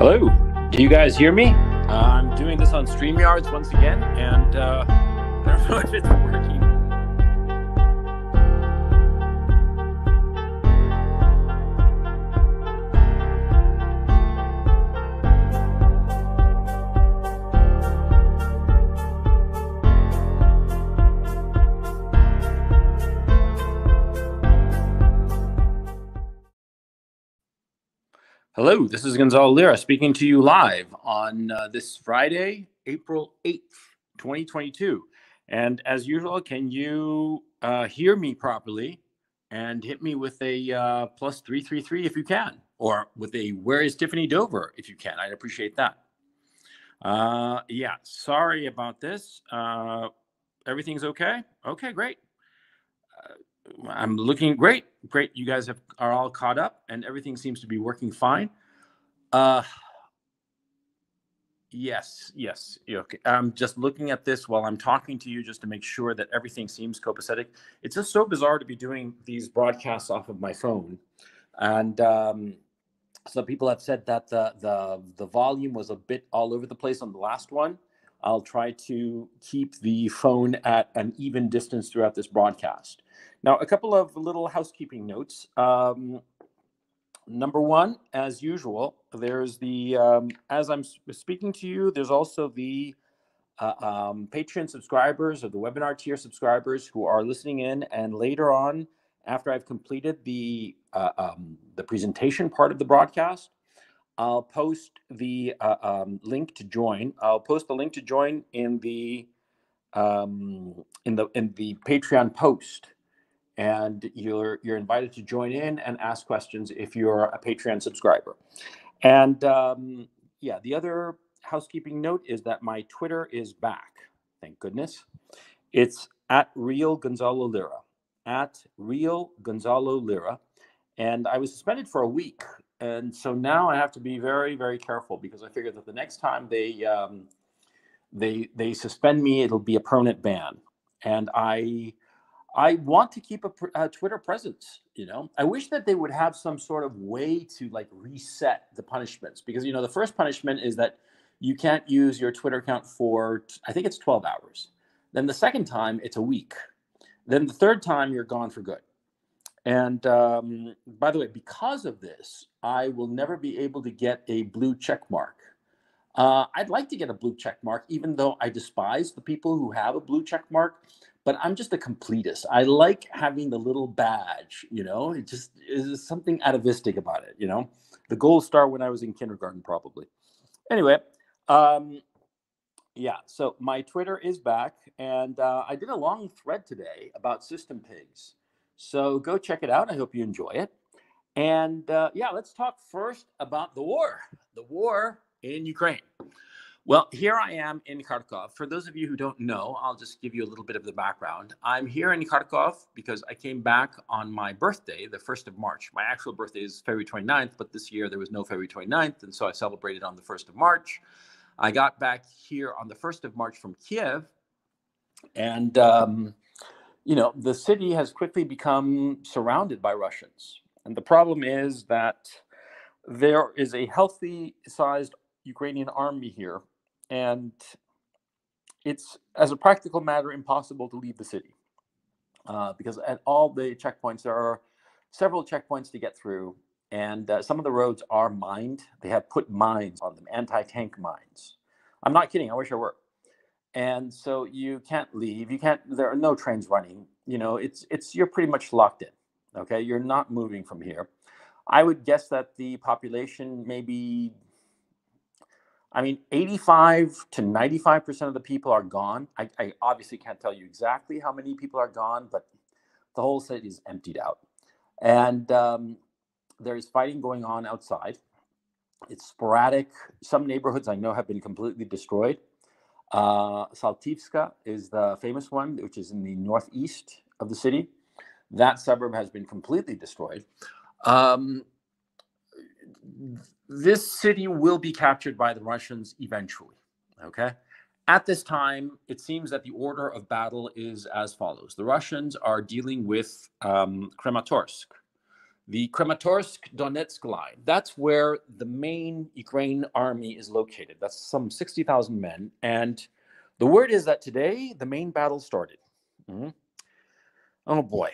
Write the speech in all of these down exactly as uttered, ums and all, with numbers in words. Hello, do you guys hear me? Uh, I'm doing this on StreamYards once again, and uh, I don't know if it's working. Hello, this is Gonzalo Lira speaking to you live on uh, this Friday, April eighth, twenty twenty-two. And as usual, can you uh, hear me properly and hit me with a uh, plus three three three if you can, or with a where is Tiffany Dover if you can. I'd appreciate that. Uh, yeah, sorry about this. Uh, everything's okay? Okay, great. Uh, I'm looking great. Great. You guys have, are all caught up and everything seems to be working fine. Uh, yes, yes. Okay. I'm just looking at this while I'm talking to you just to make sure that everything seems copacetic. It's just so bizarre to be doing these broadcasts off of my phone. And um, some people have said that the, the, the volume was a bit all over the place on the last one. I'll try to keep the phone at an even distance throughout this broadcast. Now, a couple of little housekeeping notes. Um, number one, as usual, there's the, um, as I'm speaking to you, there's also the uh, um, Patreon subscribers or the webinar tier subscribers who are listening in. And later on, after I've completed the, uh, um, the presentation part of the broadcast, I'll post the uh, um, link to join. I'll post the link to join in the um, in the in the Patreon post, and you're you're invited to join in and ask questions if you're a Patreon subscriber. And um, yeah, the other housekeeping note is that my Twitter is back. Thank goodness. It's at Real Gonzalo Lira. At Real Gonzalo Lira, and I was suspended for a week. And so now I have to be very, very careful because I figure that the next time they um, they they suspend me, it'll be a permanent ban. And I I want to keep a, a Twitter presence. You know, I wish that they would have some sort of way to like reset the punishments because you know the first punishment is that you can't use your Twitter account for I think it's twelve hours. Then the second time it's a week. Then the third time you're gone for good. And um, by the way, because of this, I will never be able to get a blue check mark. Uh, I'd like to get a blue check mark, even though I despise the people who have a blue check mark. But I'm just a completist. I like having the little badge, you know, it just is something atavistic about it, you know, the gold star when I was in kindergarten, probably. Anyway, um, yeah, so my Twitter is back. And uh, I did a long thread today about system pigs. So go check it out. I hope you enjoy it. And uh, yeah, let's talk first about the war, the war in Ukraine. Well, here I am in Kharkiv. For those of you who don't know, I'll just give you a little bit of the background. I'm here in Kharkiv because I came back on my birthday, the first of March. My actual birthday is February twenty-ninth, but this year there was no February twenty-ninth. And so I celebrated on the first of March. I got back here on the first of March from Kiev. And um, you know, the city has quickly become surrounded by Russians. And the problem is that there is a healthy-sized Ukrainian army here, and it's, as a practical matter, impossible to leave the city. Uh, because at all the checkpoints, there are several checkpoints to get through, and uh, some of the roads are mined. They have put mines on them, anti-tank mines. I'm not kidding. I wish I were. And so you can't leave. You can't. There are no trains running. You know, it's it's you're pretty much locked in. Okay, you're not moving from here. I would guess that the population maybe, I mean, eighty-five to ninety-five percent of the people are gone. I, I obviously can't tell you exactly how many people are gone, but the whole city is emptied out, and um, there is fighting going on outside. It's sporadic. Some neighborhoods I know have been completely destroyed. Uh, Saltivska is the famous one, which is in the northeast of the city. That suburb has been completely destroyed. Um, this city will be captured by the Russians eventually, okay? At this time, it seems that the order of battle is as follows. The Russians are dealing with um, Kramatorsk. the Kramatorsk-Donetsk line. That's where the main Ukraine army is located. That's some sixty thousand men. And the word is that today, the main battle started. Mm-hmm. Oh, boy.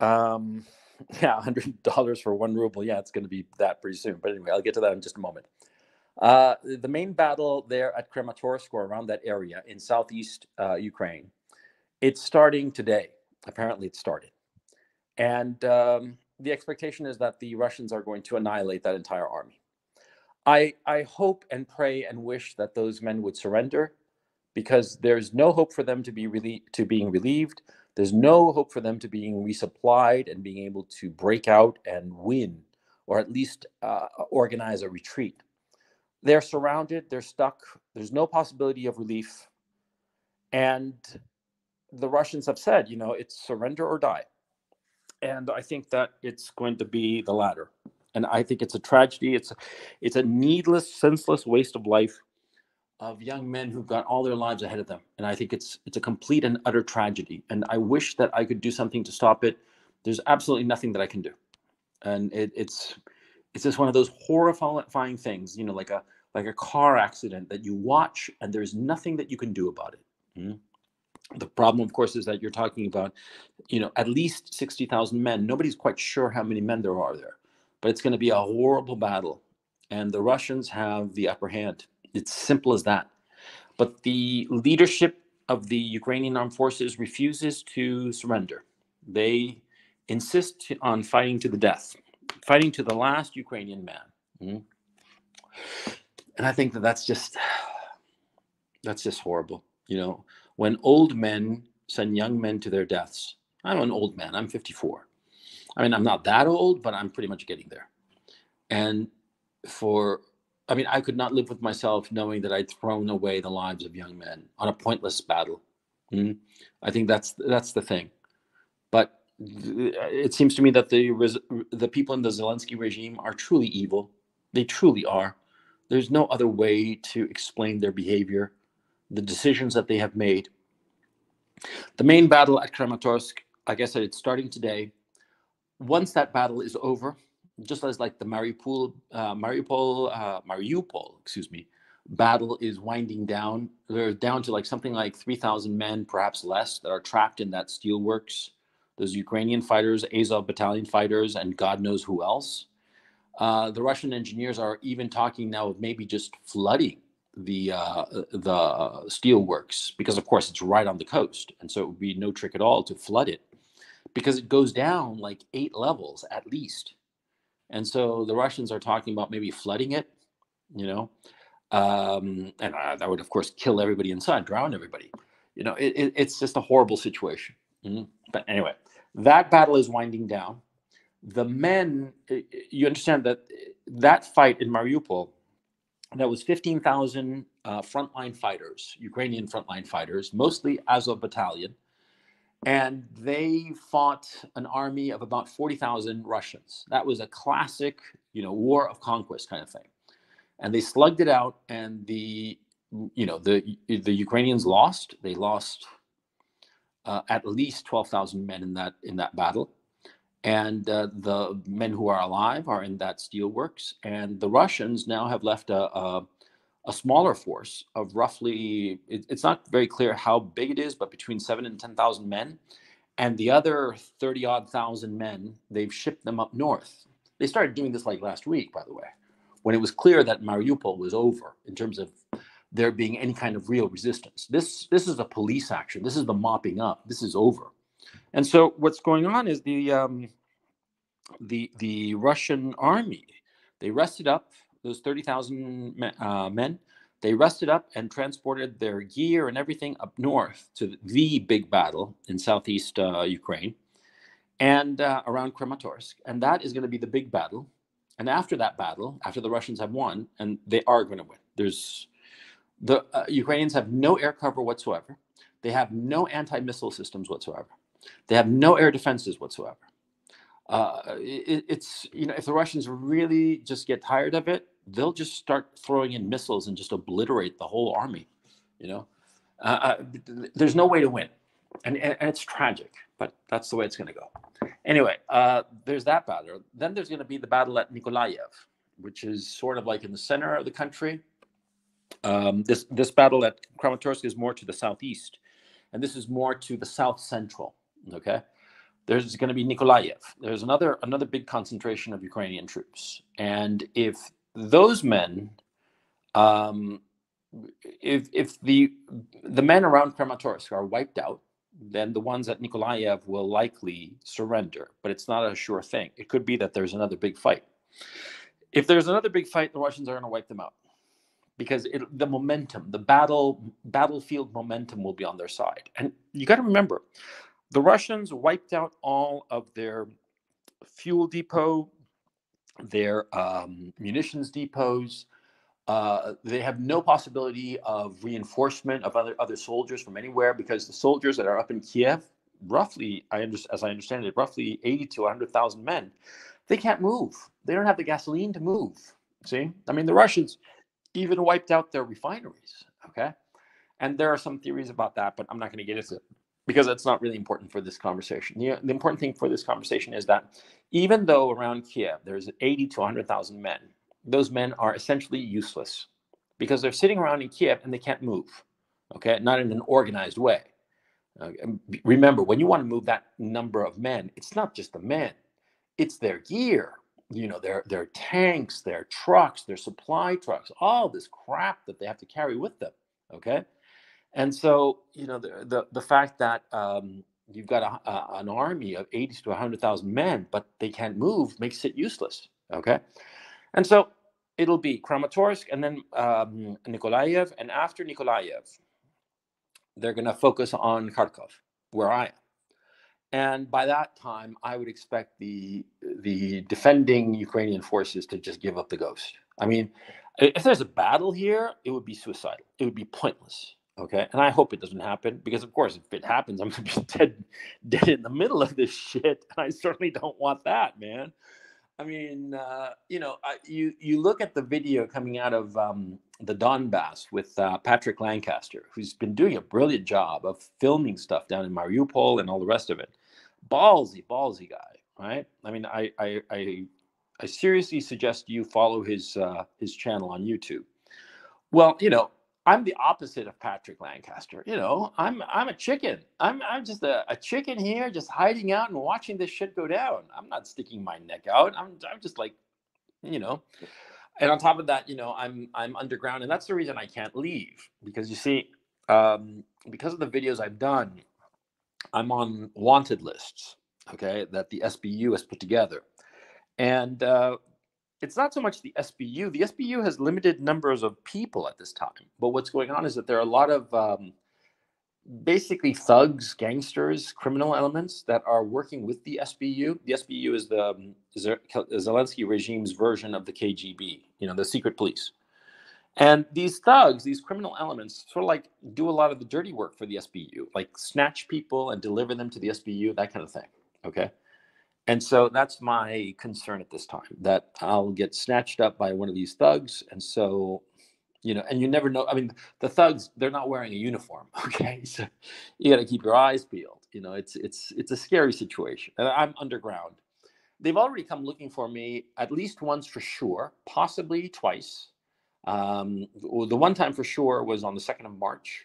Um, yeah, one hundred dollars for one ruble. Yeah, it's going to be that pretty soon. But anyway, I'll get to that in just a moment. Uh, the main battle there at Kramatorsk, or around that area in southeast uh, Ukraine, it's starting today. Apparently, it started. And um, the expectation is that the Russians are going to annihilate that entire army. I, I hope and pray and wish that those men would surrender, because there's no hope for them to be relie- to being relieved. There's no hope for them to being resupplied and being able to break out and win, or at least uh, organize a retreat. They're surrounded, they're stuck, there's no possibility of relief. And the Russians have said, you know, it's surrender or die. And I think that it's going to be the latter. And I think it's a tragedy. It's a, it's a needless, senseless waste of life of young men who've got all their lives ahead of them. And I think it's it's a complete and utter tragedy. And I wish that I could do something to stop it. There's absolutely nothing that I can do. And it, it's it's just one of those horrifying things, you know, like a like a car accident that you watch and there's nothing that you can do about it. Mm-hmm. The problem, of course, is that you're talking about, you know, at least sixty thousand men. Nobody's quite sure how many men there are there, but it's going to be a horrible battle. And the Russians have the upper hand. It's simple as that. But the leadership of the Ukrainian armed forces refuses to surrender. They insist on fighting to the death, fighting to the last Ukrainian man. Mm-hmm. And I think that that's just, that's just horrible, you know. When old men send young men to their deaths. I'm an old man, I'm fifty-four. I mean, I'm not that old, but I'm pretty much getting there. And for, I mean, I could not live with myself knowing that I'd thrown away the lives of young men on a pointless battle. Mm-hmm. I think that's that's the thing. But it seems to me that the the people in the Zelensky regime are truly evil. They truly are. There's no other way to explain their behavior, the decisions that they have made. The main battle at Kramatorsk, like I said, it's starting today. Once that battle is over, just as like the Mariupol, uh, Mariupol, uh, Mariupol, excuse me, battle is winding down, they're down to like something like three thousand men, perhaps less, that are trapped in that steelworks. Those Ukrainian fighters, Azov battalion fighters, and God knows who else. Uh, the Russian engineers are even talking now of maybe just flooding the uh, the steel works, because of course it's right on the coast, and so it would be no trick at all to flood it, because it goes down like eight levels at least. And so the Russians are talking about maybe flooding it, you know, um, and uh, that would of course kill everybody inside, drown everybody. You know, it, it, it's just a horrible situation. Mm-hmm. But anyway, that battle is winding down. The men, you understand that that fight in Mariupol, that was fifteen thousand uh, frontline fighters, Ukrainian frontline fighters, mostly Azov battalion. And they fought an army of about forty thousand Russians. That was a classic, you know, war of conquest kind of thing. And they slugged it out, and the, you know, the, the Ukrainians lost. They lost uh, at least twelve thousand men in that, in that battle. And uh, the men who are alive are in that steelworks. And the Russians now have left a, a, a smaller force of roughly, it, it's not very clear how big it is, but between seven and ten thousand men. And the other thirty odd thousand men, they've shipped them up north. They started doing this like last week, by the way, when it was clear that Mariupol was over in terms of there being any kind of real resistance. This, this is a police action. This is the mopping up. This is over. And so what's going on is the... Um, The the Russian army, they rested up those thirty thousand men, uh, men. They rested up and transported their gear and everything up north to the big battle in southeast uh, Ukraine and uh, around Kramatorsk. And that is going to be the big battle. And after that battle, after the Russians have won, and they are going to win, there's the uh, Ukrainians have no air cover whatsoever. They have no anti-missile systems whatsoever. They have no air defenses whatsoever. Uh, it, it's, you know, if the Russians really just get tired of it, they'll just start throwing in missiles and just obliterate the whole army, you know. Uh, uh, there's no way to win. And, and, and it's tragic. but that's the way it's going to go. Anyway, uh, there's that battle. Then there's going to be the battle at Mykolaiv, which is sort of like in the center of the country. Um, this, this battle at Kramatorsk is more to the southeast, and this is more to the south central, okay? There's going to be Mykolaiv. There's another another big concentration of Ukrainian troops. And if those men, um, if if the the men around Kramatorsk are wiped out, then the ones at Mykolaiv will likely surrender. But it's not a sure thing. It could be that there's another big fight. If there's another big fight, the Russians are going to wipe them out, because it, the momentum, the battle battlefield momentum will be on their side. And you got to remember, the Russians wiped out all of their fuel depot, their um, munitions depots. Uh, they have no possibility of reinforcement of other other soldiers from anywhere, because the soldiers that are up in Kiev, roughly, I under, as I understand it, roughly eighty to one hundred thousand men, they can't move. They don't have the gasoline to move. See, I mean, the Russians even wiped out their refineries. Okay, and there are some theories about that, but I'm not going to get into it, because that's not really important for this conversation. The, the important thing for this conversation is that even though around Kiev there's eighty to one hundred thousand men, those men are essentially useless, because they're sitting around in Kiev and they can't move, okay? Not in an organized way. Uh, remember, when you want to move that number of men, it's not just the men, it's their gear, you know, their, their tanks, their trucks, their supply trucks, all this crap that they have to carry with them, okay? And so, you know, the the, the fact that um, you've got a, a, an army of eighty to one hundred thousand men, but they can't move, makes it useless, okay? And so it'll be Kramatorsk and then um, Mykolaiv. And after Mykolaiv, they're going to focus on Kharkiv, where I am. And by that time, I would expect the, the defending Ukrainian forces to just give up the ghost. I mean, if there's a battle here, it would be suicidal. It would be pointless. Okay, and I hope it doesn't happen, because, of course, if it happens, I'm going to be dead, dead in the middle of this shit. And I certainly don't want that, man. I mean, uh, you know, I, you, you look at the video coming out of um, the Donbas with uh, Patrick Lancaster, who's been doing a brilliant job of filming stuff down in Mariupol and all the rest of it. Ballsy, ballsy guy, right? I mean, I I, I, I seriously suggest you follow his, uh, his channel on YouTube. Well, you know, I'm the opposite of Patrick Lancaster. You know, I'm I'm a chicken. I'm I'm just a, a chicken here, just hiding out and watching this shit go down. I'm not sticking my neck out. I'm I'm just like, you know. And on top of that, you know, I'm I'm underground, and that's the reason I can't leave. Because you see, um, because of the videos I've done, I'm on wanted lists, okay, that the S B U has put together. And uh it's not so much the S B U. The S B U has limited numbers of people at this time. But what's going on is that there are a lot of um, basically thugs, gangsters, criminal elements that are working with the S B U. The S B U is the um, Zelensky regime's version of the K G B, you know, the secret police. And these thugs, these criminal elements, sort of like do a lot of the dirty work for the S B U, like snatch people and deliver them to the S B U, that kind of thing, okay? And so that's my concern at this time, that I'll get snatched up by one of these thugs. And so, you know, and you never know. I mean, the thugs, they're not wearing a uniform. Okay. So you got to keep your eyes peeled. You know, it's, it's, it's a scary situation. And I'm underground. They've already come looking for me at least once for sure, possibly twice. Um, the one time for sure was on the second of March,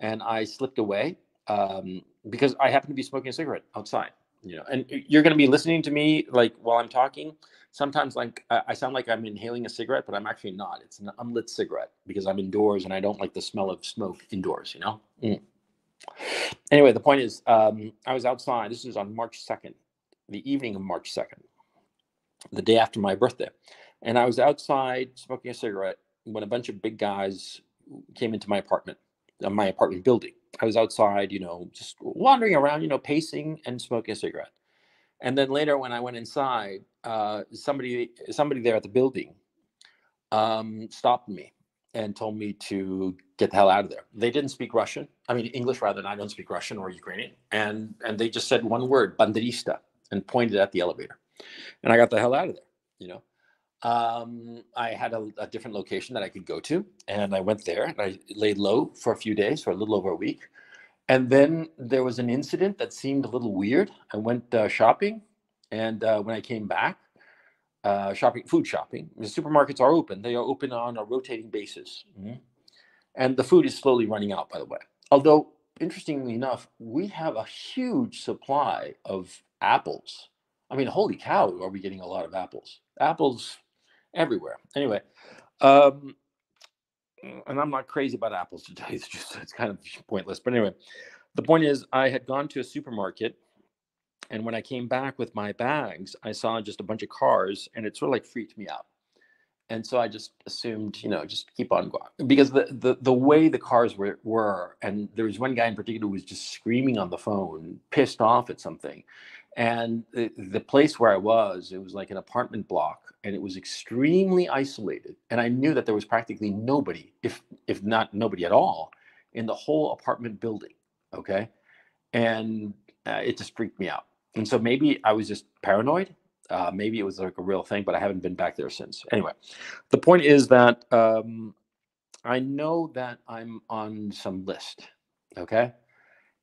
and I slipped away um, because I happened to be smoking a cigarette outside. You know, and you're going to be listening to me like while I'm talking. Sometimes like I sound like I'm inhaling a cigarette, but I'm actually not. It's an unlit cigarette because I'm indoors and I don't like the smell of smoke indoors, you know? Mm. Anyway, the point is um, I was outside. This is on March second, the evening of March second, the day after my birthday. And I was outside smoking a cigarette when a bunch of big guys came into my apartment, uh, my apartment building. I was outside, you know, just wandering around, you know, pacing and smoking a cigarette. And then later when I went inside, uh, somebody somebody there at the building um, stopped me and told me to get the hell out of there. They didn't speak Russian. I mean, English rather than I don't speak Russian or Ukrainian. And and they just said one word, banderista, and pointed at the elevator. And I got the hell out of there, you know. Um, I had a, a different location that I could go to, and I went there and I laid low for a few days, for a little over a week. And then there was an incident that seemed a little weird. I went uh, shopping, and uh, when I came back, uh, shopping, food shopping, the supermarkets are open. They are open on a rotating basis. Mm-hmm. And the food is slowly running out, by the way. Although, interestingly enough, we have a huge supply of apples. I mean, holy cow, are we getting a lot of apples? Apples everywhere. Anyway, um, and I'm not crazy about apples, to tell you the truth. It's kind of pointless. But anyway, the point is, I had gone to a supermarket, and when I came back with my bags, I saw just a bunch of cars, and it sort of like freaked me out. And so I just assumed, you know, just keep on going. Because the, the, the way the cars were, were, and there was one guy in particular who was just screaming on the phone, pissed off at something. And the, the place where I was, it was like an apartment block, and it was extremely isolated. And I knew that there was practically nobody, if if not nobody at all, in the whole apartment building, okay? And uh, it just freaked me out. And so maybe I was just paranoid. Uh, maybe it was like a real thing, but I haven't been back there since. Anyway, the point is that um, I know that I'm on some list, okay?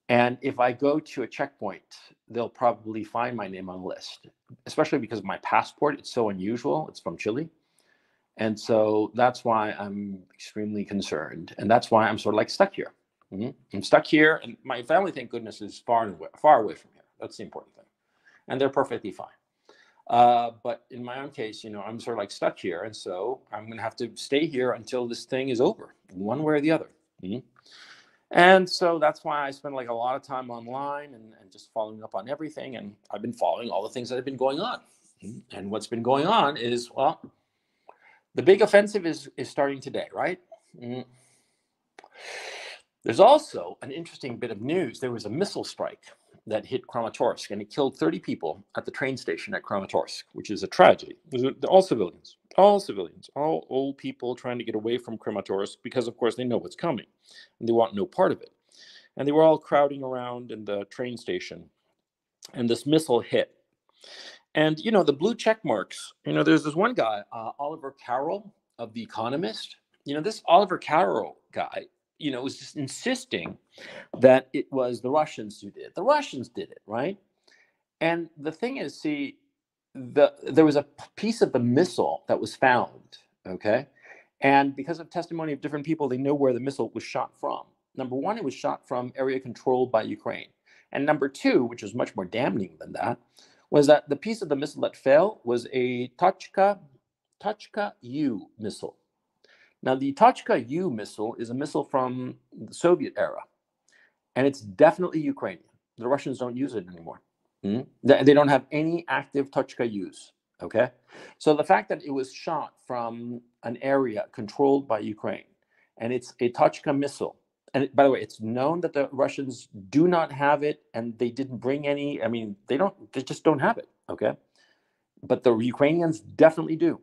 And if I go to a checkpoint, they'll probably find my name on the list, especially because my passport, it's so unusual. It's from Chile. And so that's why I'm extremely concerned. And that's why I'm sort of like stuck here. Mm-hmm. I'm stuck here, and my family, thank goodness, is far and away, far away from here. That's the important thing. And they're perfectly fine. Uh, but in my own case, you know, I'm sort of like stuck here. And so I'm going to have to stay here until this thing is over, one way or the other. Mm-hmm. And so that's why I spend like a lot of time online and, and just following up on everything. And I've been following all the things that have been going on. And what's been going on is, well, the big offensive is, is starting today, right? Mm. There's also an interesting bit of news. There was a missile strike that hit Kramatorsk, and it killed thirty people at the train station at Kramatorsk, which is a tragedy. All civilians, all civilians, all old people trying to get away from Kramatorsk because, of course, they know what's coming, and they want no part of it. And they were all crowding around in the train station, and this missile hit. And, you know, the blue check marks, you know, there's this one guy, uh, Oliver Carroll of The Economist. You know, this Oliver Carroll guy, you know, it was just insisting that it was the Russians who did it. The Russians did it, right? And the thing is, see, the, there was a piece of the missile that was found, okay? And because of testimony of different people, they know where the missile was shot from. Number one, it was shot from area controlled by Ukraine. And number two, which is much more damning than that, was that the piece of the missile that fell was a Tochka, Tochka-U missile. Now, the Tochka-U missile is a missile from the Soviet era, and it's definitely Ukrainian. The Russians don't use it anymore. Mm-hmm. They don't have any active Tochka-Us, okay? So the fact that it was shot from an area controlled by Ukraine, and it's a Tochka missile, and it, by the way, it's known that the Russians do not have it, and they didn't bring any. I mean, they don't. They just don't have it, okay? But the Ukrainians definitely do.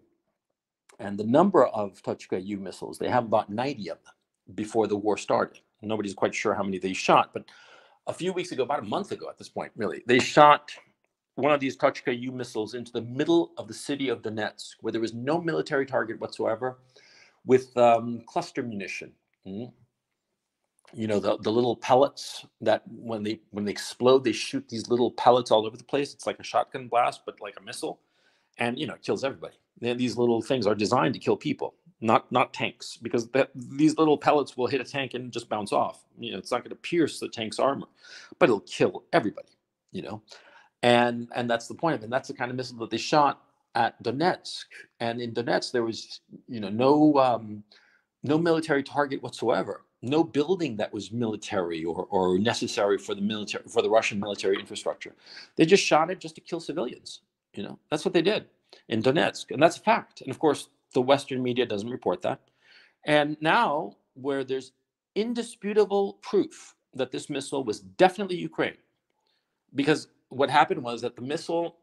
And the number of Tochka-U missiles, they have about ninety of them before the war started. Nobody's quite sure how many they shot, but a few weeks ago, about a month ago at this point, really, they shot one of these Tochka-U missiles into the middle of the city of Donetsk, where there was no military target whatsoever, with um, cluster munition. Mm-hmm. You know, the, the little pellets that when they when they explode, they shoot these little pellets all over the place. It's like a shotgun blast, but like a missile. And, you know, it kills everybody. These little things are designed to kill people, not not tanks, because that, these little pellets will hit a tank and just bounce off. You know, it's not going to pierce the tank's armor, but it'll kill everybody, you know. And and that's the point of it. And that's the kind of missile that they shot at Donetsk. And in Donetsk, there was, you know, no um, no military target whatsoever, no building that was military or or necessary for the military, for the Russian military infrastructure. They just shot it just to kill civilians. You know, that's what they did in Donetsk. And that's a fact. And of course, the Western media doesn't report that. And now where there's indisputable proof that this missile was definitely Ukraine, because what happened was that the missile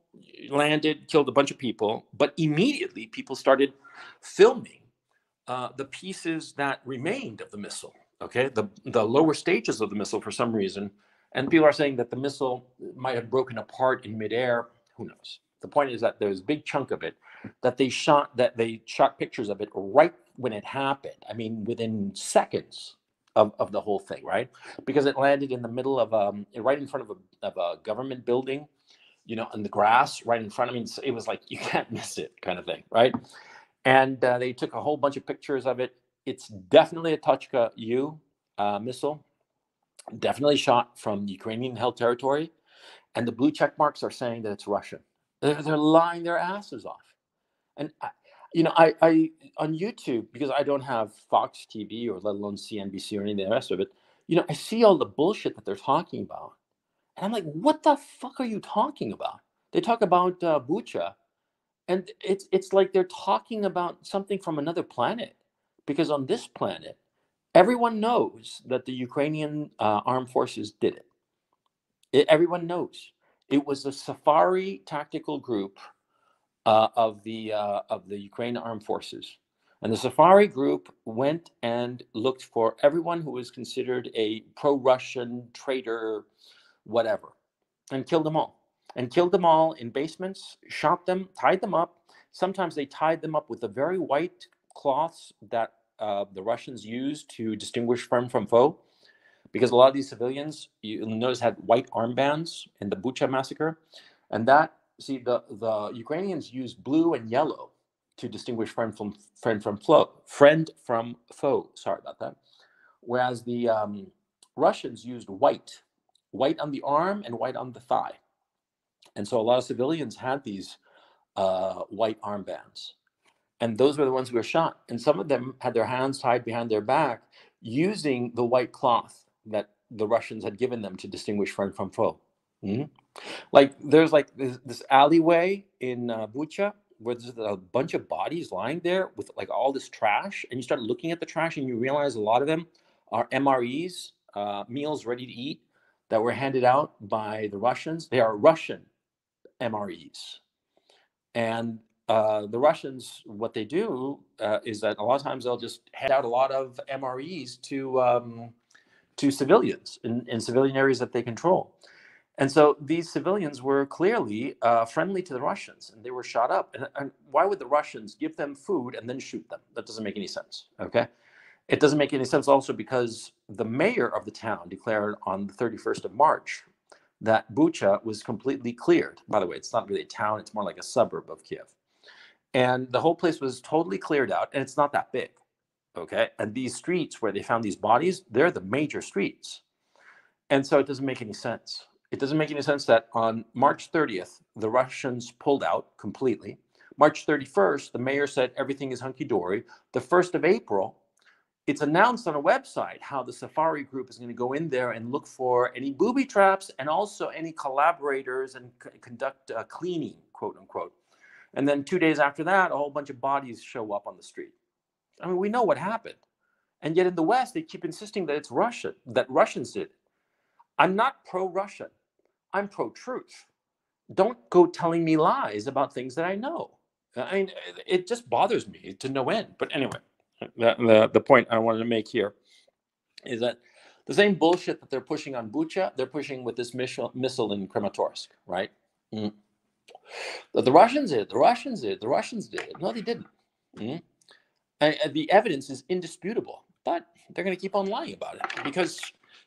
landed, killed a bunch of people, but immediately people started filming uh, the pieces that remained of the missile, okay? The, the lower stages of the missile for some reason. And people are saying that the missile might have broken apart in midair. Who knows? The point is that there's a big chunk of it that they shot, that they shot pictures of it right when it happened. I mean, within seconds of, of the whole thing, right? Because it landed in the middle of um right in front of a of a government building, you know, on the grass right in front. I mean, it was like you can't miss it, kind of thing, right? And uh, they took a whole bunch of pictures of it. It's definitely a Tochka-U uh, missile, definitely shot from Ukrainian-held territory, and the blue check marks are saying that it's Russian. They're, they're lying their asses off. And I, you know, I, I on YouTube, because I don't have Fox T V or let alone C N B C or any of the rest of it, you know, I see all the bullshit that they're talking about, and I'm like, what the fuck are you talking about? They talk about uh, Bucha, and it's it's like they're talking about something from another planet. Because on this planet, everyone knows that the Ukrainian uh, armed forces did it. it. Everyone knows it was a Safari tactical group uh, of the uh, of the Ukraine armed forces, and the Safari group went and looked for everyone who was considered a pro-Russian traitor, whatever, and killed them all. And killed them all in basements, shot them, tied them up. Sometimes they tied them up with a very white cloths that uh, the Russians used to distinguish friend from foe, because a lot of these civilians, you'll notice, had white armbands in the Bucha massacre, and that see the the Ukrainians used blue and yellow to distinguish friend from friend from foe, friend from foe. Sorry about that. Whereas the um, Russians used white, white on the arm and white on the thigh, and so a lot of civilians had these uh, white armbands. And those were the ones who were shot. And some of them had their hands tied behind their back using the white cloth that the Russians had given them to distinguish friend from foe. Mm-hmm. Like there's like this, this alleyway in uh, Bucha where there's a bunch of bodies lying there with like all this trash. And you start looking at the trash and you realize a lot of them are M R Es, uh, meals ready to eat, that were handed out by the Russians. They are Russian M R Es. And Uh, the Russians, what they do uh, is that a lot of times they'll just hand out a lot of M R Es to um, to civilians in, in civilian areas that they control. And so these civilians were clearly uh, friendly to the Russians, and they were shot up. And, and why would the Russians give them food and then shoot them? That doesn't make any sense, okay? It doesn't make any sense also because the mayor of the town declared on the thirty-first of March that Bucha was completely cleared. By the way, it's not really a town, it's more like a suburb of Kiev. And the whole place was totally cleared out, and it's not that big, okay? And these streets where they found these bodies, they're the major streets. And so it doesn't make any sense. It doesn't make any sense that on March thirtieth, the Russians pulled out completely. March thirty-first, the mayor said everything is hunky-dory. The first of April, it's announced on a website how the Safari group is going to go in there and look for any booby traps and also any collaborators and c- conduct uh, cleaning, quote unquote. And then two days after that, a whole bunch of bodies show up on the street. I mean, we know what happened. And yet in the West, they keep insisting that it's Russian, that Russians did it. I'm not pro-Russian. I'm pro-truth. Don't go telling me lies about things that I know. I mean, it just bothers me to no end. But anyway, the, the, the point I wanted to make here is that the same bullshit that they're pushing on Bucha, they're pushing with this missile, missile in Kramatorsk, right? Mm. The Russians did it. The Russians did it. The Russians did it. No, they didn't. Mm-hmm. And, and the evidence is indisputable, but they're going to keep on lying about it because,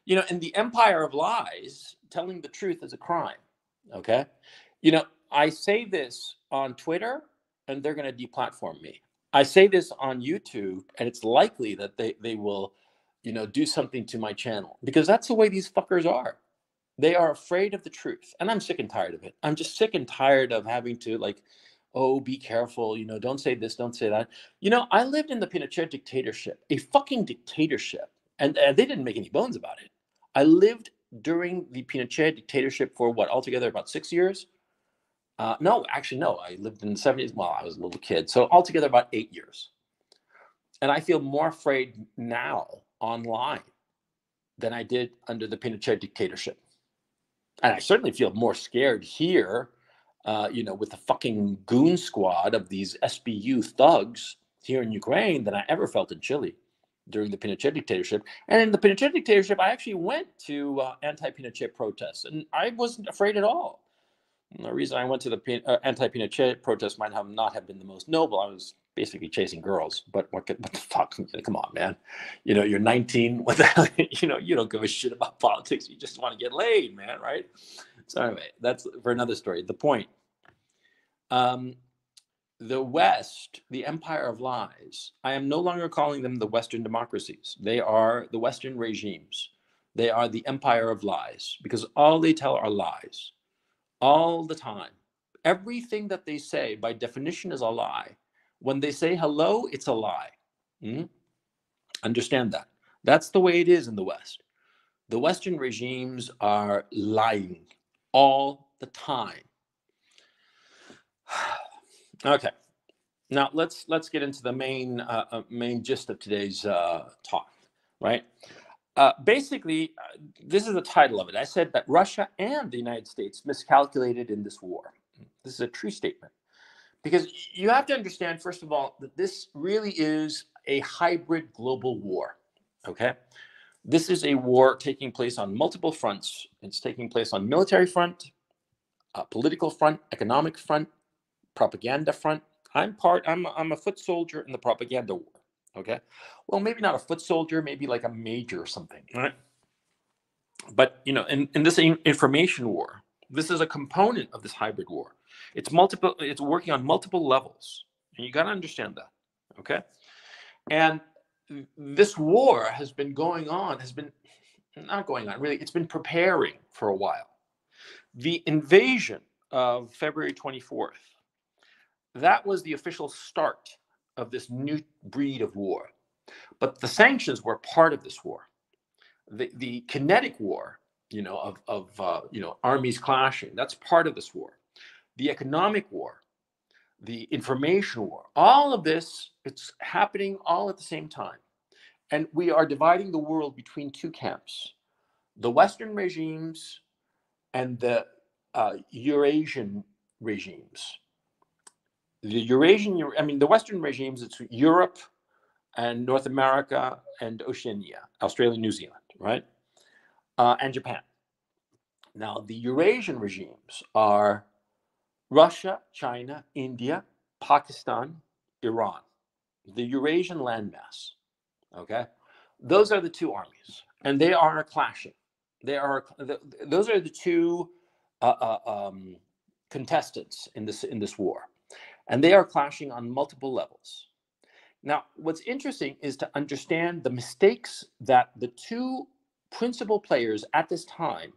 you know, in the empire of lies, telling the truth is a crime. Okay. You know, I say this on Twitter and they're going to deplatform me. I say this on YouTube and it's likely that they, they will, you know, do something to my channel because that's the way these fuckers are. They are afraid of the truth, and I'm sick and tired of it. I'm just sick and tired of having to, like, oh, be careful, you know, don't say this, don't say that. You know, I lived in the Pinochet dictatorship, a fucking dictatorship, and, and they didn't make any bones about it. I lived during the Pinochet dictatorship for, what, altogether about six years? Uh, no, actually, no, I lived in the seventies, well, I was a little kid, so altogether about eight years. And I feel more afraid now online than I did under the Pinochet dictatorship. And I certainly feel more scared here, uh, you know, with the fucking goon squad of these S B U thugs here in Ukraine than I ever felt in Chile during the Pinochet dictatorship. And in the Pinochet dictatorship, I actually went to uh, anti-Pinochet protests, and I wasn't afraid at all. And the reason I went to the uh, anti-Pinochet protests might have not have been the most noble. I was basically chasing girls. But what, what the fuck? Come on, man. You know, you're nineteen. What the hell? You know, you don't give a shit about politics. You just want to get laid, man, right? So anyway, that's for another story. The point. Um, the West, the empire of lies, I am no longer calling them the Western democracies. They are the Western regimes. They are the empire of lies because all they tell are lies all the time. Everything that they say, by definition, is a lie. When they say hello, it's a lie. Mm-hmm. Understand that. That's the way it is in the West. The Western regimes are lying all the time. Okay. Now let's let's get into the main uh, main gist of today's uh, talk. Right. Uh, basically, uh, this is the title of it. I said that Russia and the United States miscalculated in this war. This is a true statement, because you have to understand, first of all, that this really is a hybrid global war. Okay, this is a war taking place on multiple fronts. It's taking place on military front, uh, political front, economic front, propaganda front. I'm part. I'm I'm a foot soldier in the propaganda war. Okay, well, maybe not a foot soldier, maybe like a major or something. Right? But you know, in in this information war. This is a component of this hybrid war. It's multiple. It's working on multiple levels, and you got to understand that, okay? And this war has been going on, has been not going on really. It's been preparing for a while. The invasion of February twenty-fourth, that was the official start of this new breed of war. But the sanctions were part of this war. The the kinetic war. You know, of, of uh, you know, armies clashing. That's part of this war. The economic war, the information war, all of this, it's happening all at the same time. And we are dividing the world between two camps, the Western regimes and the uh, Eurasian regimes. The Eurasian, I mean, the Western regimes, it's Europe and North America and Oceania, Australia, New Zealand, right? Uh, and Japan. Now, the Eurasian regimes are Russia, China, India, Pakistan, Iran, the Eurasian landmass. Okay, those are the two armies, and they are clashing. They are the, those are the two uh, uh, um, contestants in this in this war, and they are clashing on multiple levels. Now, what's interesting is to understand the mistakes that the two principal players at this time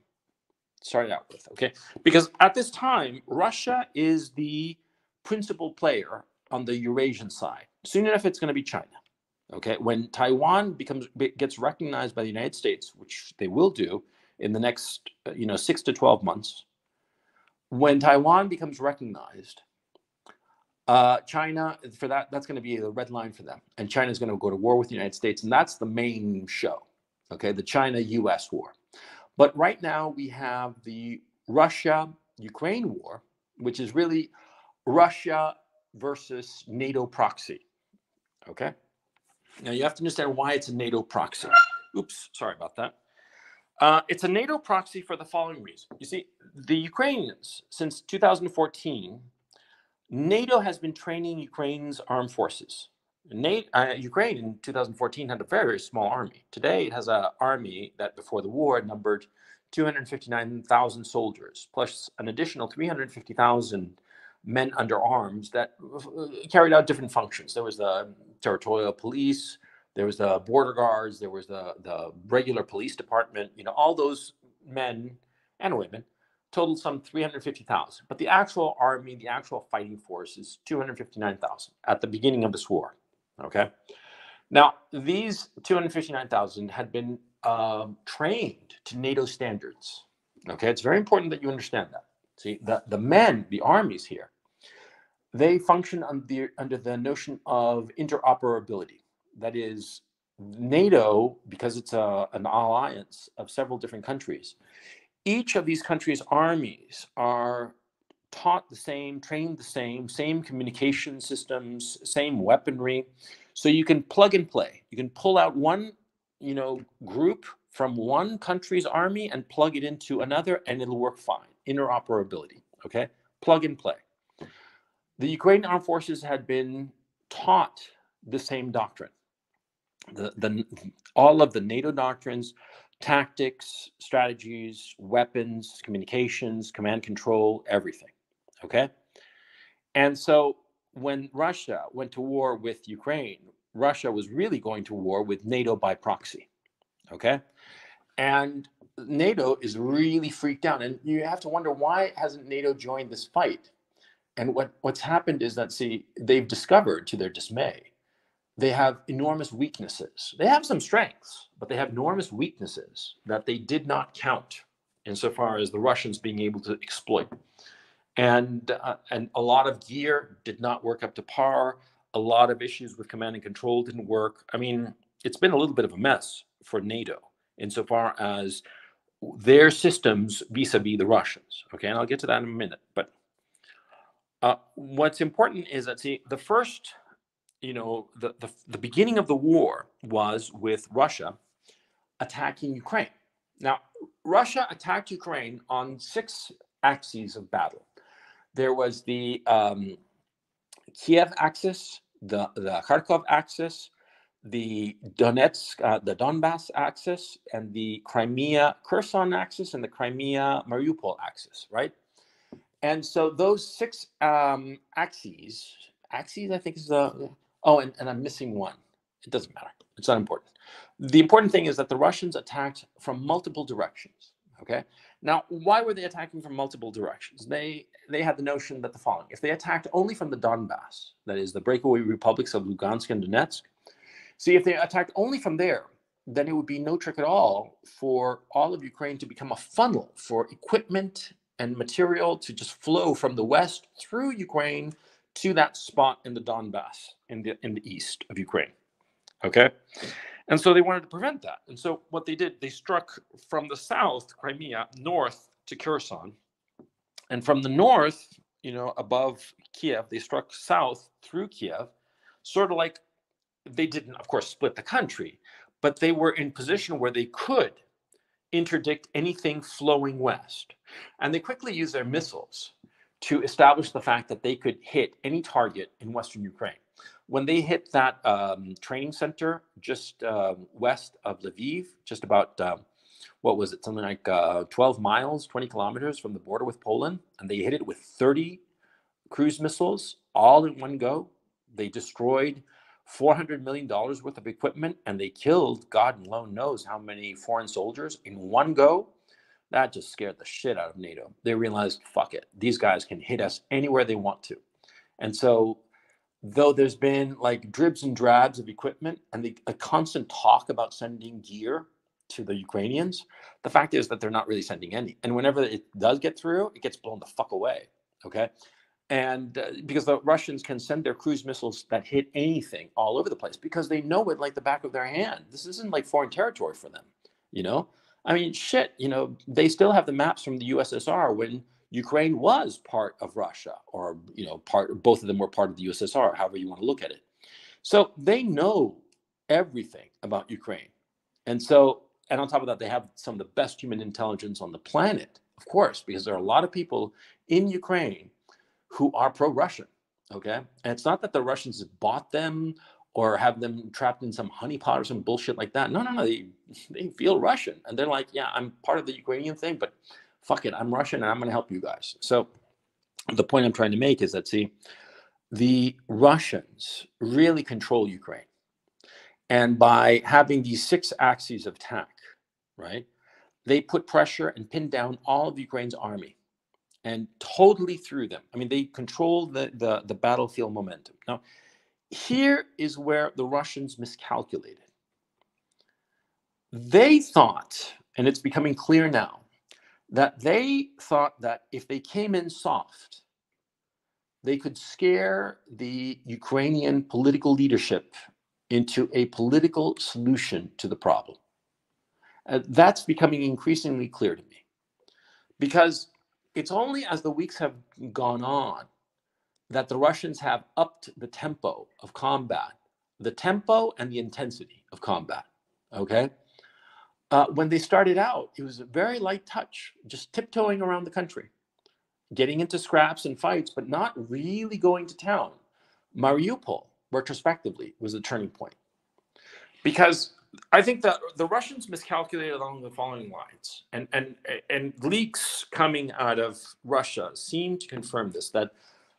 started out with, okay? Because at this time, Russia is the principal player on the Eurasian side. Soon enough, it's going to be China, okay? When Taiwan becomes gets recognized by the United States, which they will do in the next, you know, six to twelve months, when Taiwan becomes recognized, uh, China, for that, that's going to be the red line for them. And China's going to go to war with the United States, and that's the main show. Okay, the China U S war. But right now we have the Russia Ukraine war, which is really Russia versus NATO proxy. Okay? Now you have to understand why it's a NATO proxy. Oops, sorry about that. Uh, it's a NATO proxy for the following reason. You see, the Ukrainians, since two thousand fourteen, NATO has been training Ukraine's armed forces. NATO, uh, Ukraine in two thousand fourteen had a very, very small army. Today it has an army that before the war numbered two hundred fifty-nine thousand soldiers, plus an additional three hundred fifty thousand men under arms that carried out different functions. There was the territorial police, there was the border guards, there was the, the regular police department. You know, all those men and women totaled some three hundred fifty thousand. But the actual army, the actual fighting force is two hundred fifty-nine thousand at the beginning of this war. Okay. Now, these two hundred fifty-nine thousand had been um, trained to NATO standards. Okay. It's very important that you understand that. See, the, the men, the armies here, they function on the, under the notion of interoperability. That is, NATO, because it's a, an alliance of several different countries, each of these countries' armies are taught the same, trained the same, same communication systems, same weaponry. So you can plug and play. You can pull out one, you know, group from one country's army and plug it into another, and it'll work fine. Interoperability, okay? Plug and play. The Ukrainian armed forces had been taught the same doctrine. The, the, all of the NATO doctrines, tactics, strategies, weapons, communications, command control, everything, okay? And so when Russia went to war with Ukraine, Russia was really going to war with NATO by proxy, okay? And NATO is really freaked out. And you have to wonder, why hasn't NATO joined this fight? And what, what's happened is that, see, they've discovered, to their dismay, they have enormous weaknesses. They have some strengths, but they have enormous weaknesses that they did not count insofar as the Russians being able to exploit. And, uh, and a lot of gear did not work up to par. A lot of issues with command and control didn't work. I mean, it's been a little bit of a mess for NATO insofar as their systems vis-a-vis the Russians. Okay, and I'll get to that in a minute. But uh, what's important is that, see, the first... You know, the, the, the beginning of the war was with Russia attacking Ukraine. Now, Russia attacked Ukraine on six axes of battle. There was the um, Kiev axis, the, the Kharkiv axis, the Donetsk, uh, the Donbas axis, and the Crimea Kherson axis, and the Crimea Mariupol axis, right? And so those six um, axes, axes, I think is the... Oh, and, and I'm missing one. It doesn't matter. It's not important. The important thing is that the Russians attacked from multiple directions, okay? Now, why were they attacking from multiple directions? They they had the notion that the following. If they attacked only from the Donbas, that is the breakaway republics of Lugansk and Donetsk, see, if they attacked only from there, then it would be no trick at all for all of Ukraine to become a funnel for equipment and material to just flow from the west through Ukraine to that spot in the Donbas, in the in the east of Ukraine, okay? And so they wanted to prevent that. And so what they did, they struck from the south, Crimea, north to Kherson. And from the north, you know, above Kiev, they struck south through Kiev, sort of like they didn't, of course, split the country, but they were in position where they could interdict anything flowing west. And they quickly used their missiles to establish the fact that they could hit any target in Western Ukraine. When they hit that um, training center just uh, west of Lviv, just about, um, what was it, something like uh, twelve miles, twenty kilometers from the border with Poland, and they hit it with thirty cruise missiles all in one go. They destroyed four hundred million dollars worth of equipment, and they killed, God alone knows how many foreign soldiers in one go. That just scared the shit out of NATO. They realized, fuck it, these guys can hit us anywhere they want to. And so, though there's been like dribs and drabs of equipment and the, a constant talk about sending gear to the Ukrainians, the fact is that they're not really sending any. And whenever it does get through, it gets blown the fuck away, okay? And uh, because the Russians can send their cruise missiles that hit anything all over the place because they know it like the back of their hand. This isn't like foreign territory for them, you know? I mean, shit, you know, they still have the maps from the U S S R when Ukraine was part of Russia, or, you know, part, both of them were part of the U S S R, however you want to look at it. So they know everything about Ukraine. And so, and on top of that, they have some of the best human intelligence on the planet, of course, because there are a lot of people in Ukraine who are pro-Russian, okay? And it's not that the Russians have bought them or have them trapped in some honeypot or some bullshit like that. No, no, no, they, they feel Russian. And they're like, yeah, I'm part of the Ukrainian thing, but fuck it, I'm Russian and I'm gonna help you guys. So the point I'm trying to make is that, see, the Russians really control Ukraine. And by having these six axes of attack, right, they put pressure and pinned down all of Ukraine's army and totally threw them. I mean, they control the, the, the battlefield momentum. Now, here is where the Russians miscalculated. They thought, and it's becoming clear now, that they thought that if they came in soft, they could scare the Ukrainian political leadership into a political solution to the problem. Uh, that's becoming increasingly clear to me. Because it's only as the weeks have gone on that the Russians have upped the tempo of combat, the tempo and the intensity of combat, okay? Uh, when they started out, it was a very light touch, just tiptoeing around the country, getting into scraps and fights, but not really going to town. Mariupol retrospectively was a turning point. Because I think that the Russians miscalculated along the following lines, and, and, and leaks coming out of Russia seem to confirm this, that,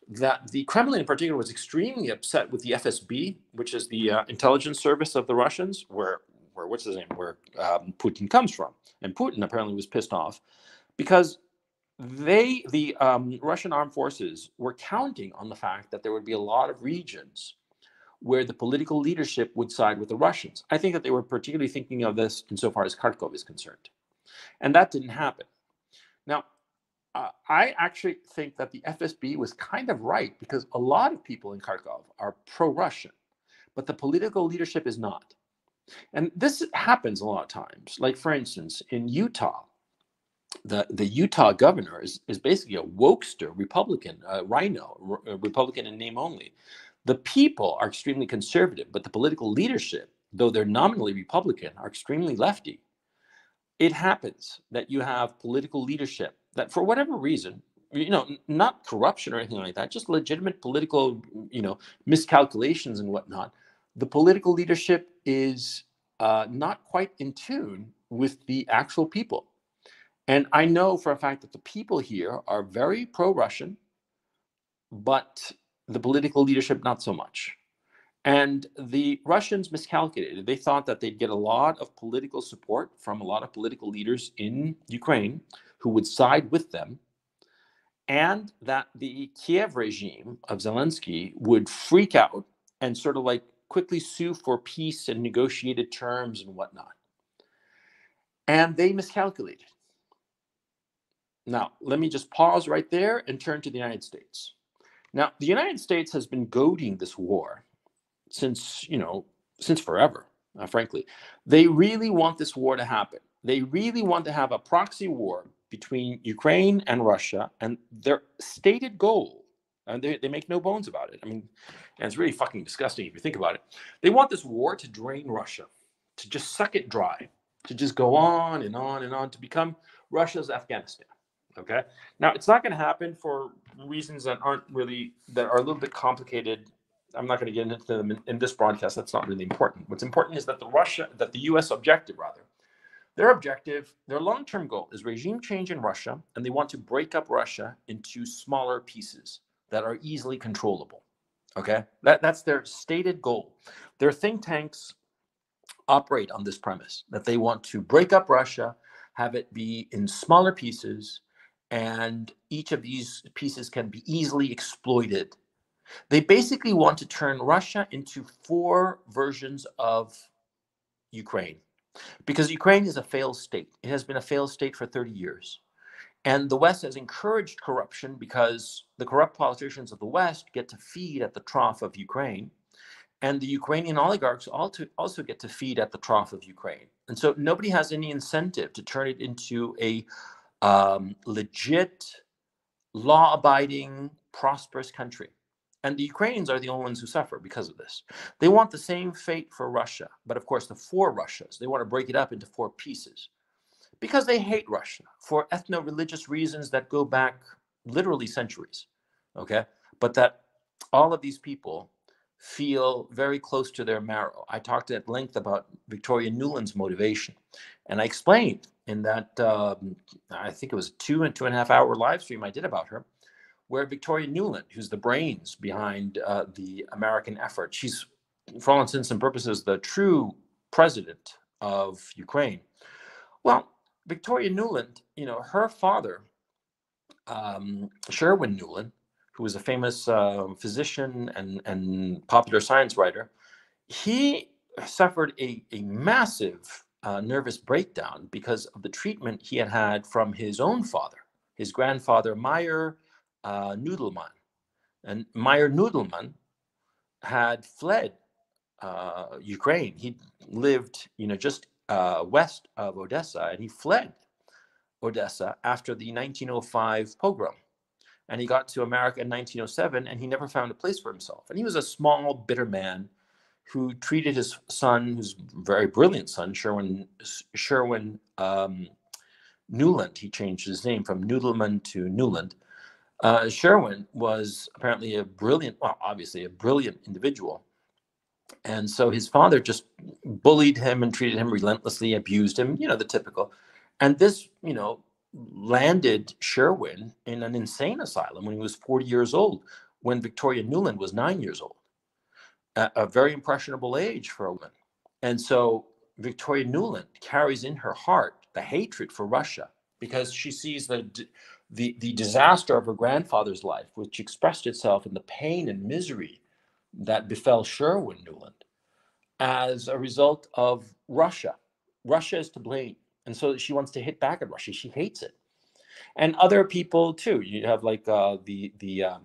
that the Kremlin in particular was extremely upset with the F S B, which is the uh, intelligence service of the Russians, where, where what's his name, where um, Putin comes from. And Putin apparently was pissed off because they, the um, Russian armed forces were counting on the fact that there would be a lot of regions where the political leadership would side with the Russians. I think that they were particularly thinking of this insofar as Kharkiv is concerned. And that didn't happen. Now, uh, I actually think that the F S B was kind of right, because a lot of people in Kharkiv are pro-Russian, but the political leadership is not. And this happens a lot of times. Like, for instance, in Utah, the, the Utah governor is, is basically a wokester Republican, uh, rhino, r- Republican in name only. The people are extremely conservative, but the political leadership, though they're nominally Republican, are extremely lefty. It happens that you have political leadership that, for whatever reason, you know, not corruption or anything like that, just legitimate political, you know, miscalculations and whatnot. The political leadership is uh, not quite in tune with the actual people. And I know for a fact that the people here are very pro-Russian, but the political leadership, not so much. And the Russians miscalculated. They thought that they'd get a lot of political support from a lot of political leaders in Ukraine who would side with them, and that the Kiev regime of Zelensky would freak out and sort of like quickly sue for peace and negotiated terms and whatnot. And they miscalculated. Now, let me just pause right there and turn to the United States. Now, the United States has been goading this war since, you know, since forever, uh, frankly. They really want this war to happen. They really want to have a proxy war between Ukraine and Russia, and their stated goal, and they, they make no bones about it. I mean, and it's really fucking disgusting if you think about it. They want this war to drain Russia, to just suck it dry, to just go on and on and on, to become Russia's Afghanistan. Okay. Now, it's not going to happen for reasons that aren't really, that are a little bit complicated. I'm not going to get into them in, in this broadcast. That's not really important. What's important is that the Russia, that the U S objective, rather, their objective, their long-term goal is regime change in Russia, and they want to break up Russia into smaller pieces that are easily controllable. Okay. That, that's their stated goal. Their think tanks operate on this premise, that they want to break up Russia, have it be in smaller pieces, and each of these pieces can be easily exploited. They basically want to turn Russia into four versions of Ukraine, because Ukraine is a failed state. It has been a failed state for thirty years. And the West has encouraged corruption, because the corrupt politicians of the West get to feed at the trough of Ukraine. And the Ukrainian oligarchs also get to feed at the trough of Ukraine. And so nobody has any incentive to turn it into a Um, legit, law-abiding, prosperous country. And the Ukrainians are the only ones who suffer because of this. They want the same fate for Russia, but of course the four Russias. They want to break it up into four pieces because they hate Russia for ethno-religious reasons that go back literally centuries, okay? But that all of these people feel very close to their marrow. I talked at length about Victoria Nuland's motivation, and I explained in that, um, I think it was two and two and a half hour live stream I did about her, where Victoria Nuland, who's the brains behind uh, the American effort, she's, for all intents and purposes, the true president of Ukraine. Well, Victoria Nuland, you know, her father, um, Sherwin Nuland, who was a famous uh, physician and, and popular science writer, he suffered a, a massive uh, nervous breakdown because of the treatment he had had from his own father, his grandfather, Meyer uh, Nudelmann. And Meyer Nudelmann had fled uh, Ukraine. He lived, you know, just uh, west of Odessa, and he fled Odessa after the nineteen oh five pogrom. And he got to America in nineteen oh seven, and he never found a place for himself. And he was a small, bitter man who treated his son, who's a very brilliant son, Sherwin Sherwin um, Nuland. He changed his name from Nudelman to Nuland. Uh, Sherwin was apparently a brilliant, well, obviously a brilliant individual, And so his father just bullied him and treated him relentlessly, abused him, you know, the typical. And this, you know, landed Sherwin in an insane asylum when he was forty years old, when Victoria Nuland was nine years old, a, a very impressionable age for a woman. And so Victoria Nuland carries in her heart the hatred for Russia, because she sees the, the, the disaster of her grandfather's life, which expressed itself in the pain and misery that befell Sherwin Nuland as a result of Russia. Russia is to blame. And so she wants to hit back at Russia. She hates it. And other people too. You have like uh, the, the, um,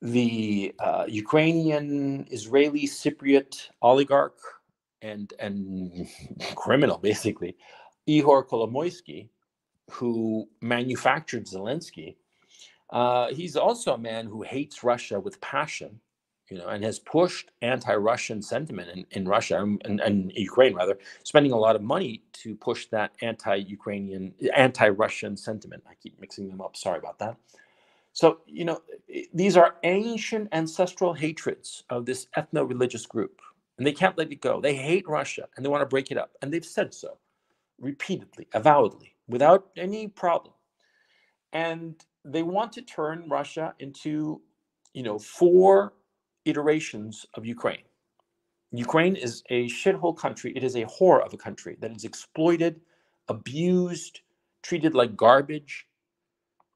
the uh, Ukrainian, Israeli, Cypriot oligarch and, and criminal, basically, Ihor Kolomoisky, who manufactured Zelensky. Uh, he's also a man who hates Russia with passion, you know, and has pushed anti-Russian sentiment in, in Russia and, and Ukraine, rather, spending a lot of money to push that anti-Ukrainian, anti-Russian sentiment. I keep mixing them up. Sorry about that. So, you know, these are ancient ancestral hatreds of this ethno-religious group, and they can't let it go. They hate Russia and they want to break it up. And they've said so repeatedly, avowedly, without any problem. And they want to turn Russia into, you know, four iterations of Ukraine. Ukraine is a shithole country. It is a whore of a country that is exploited, abused, treated like garbage,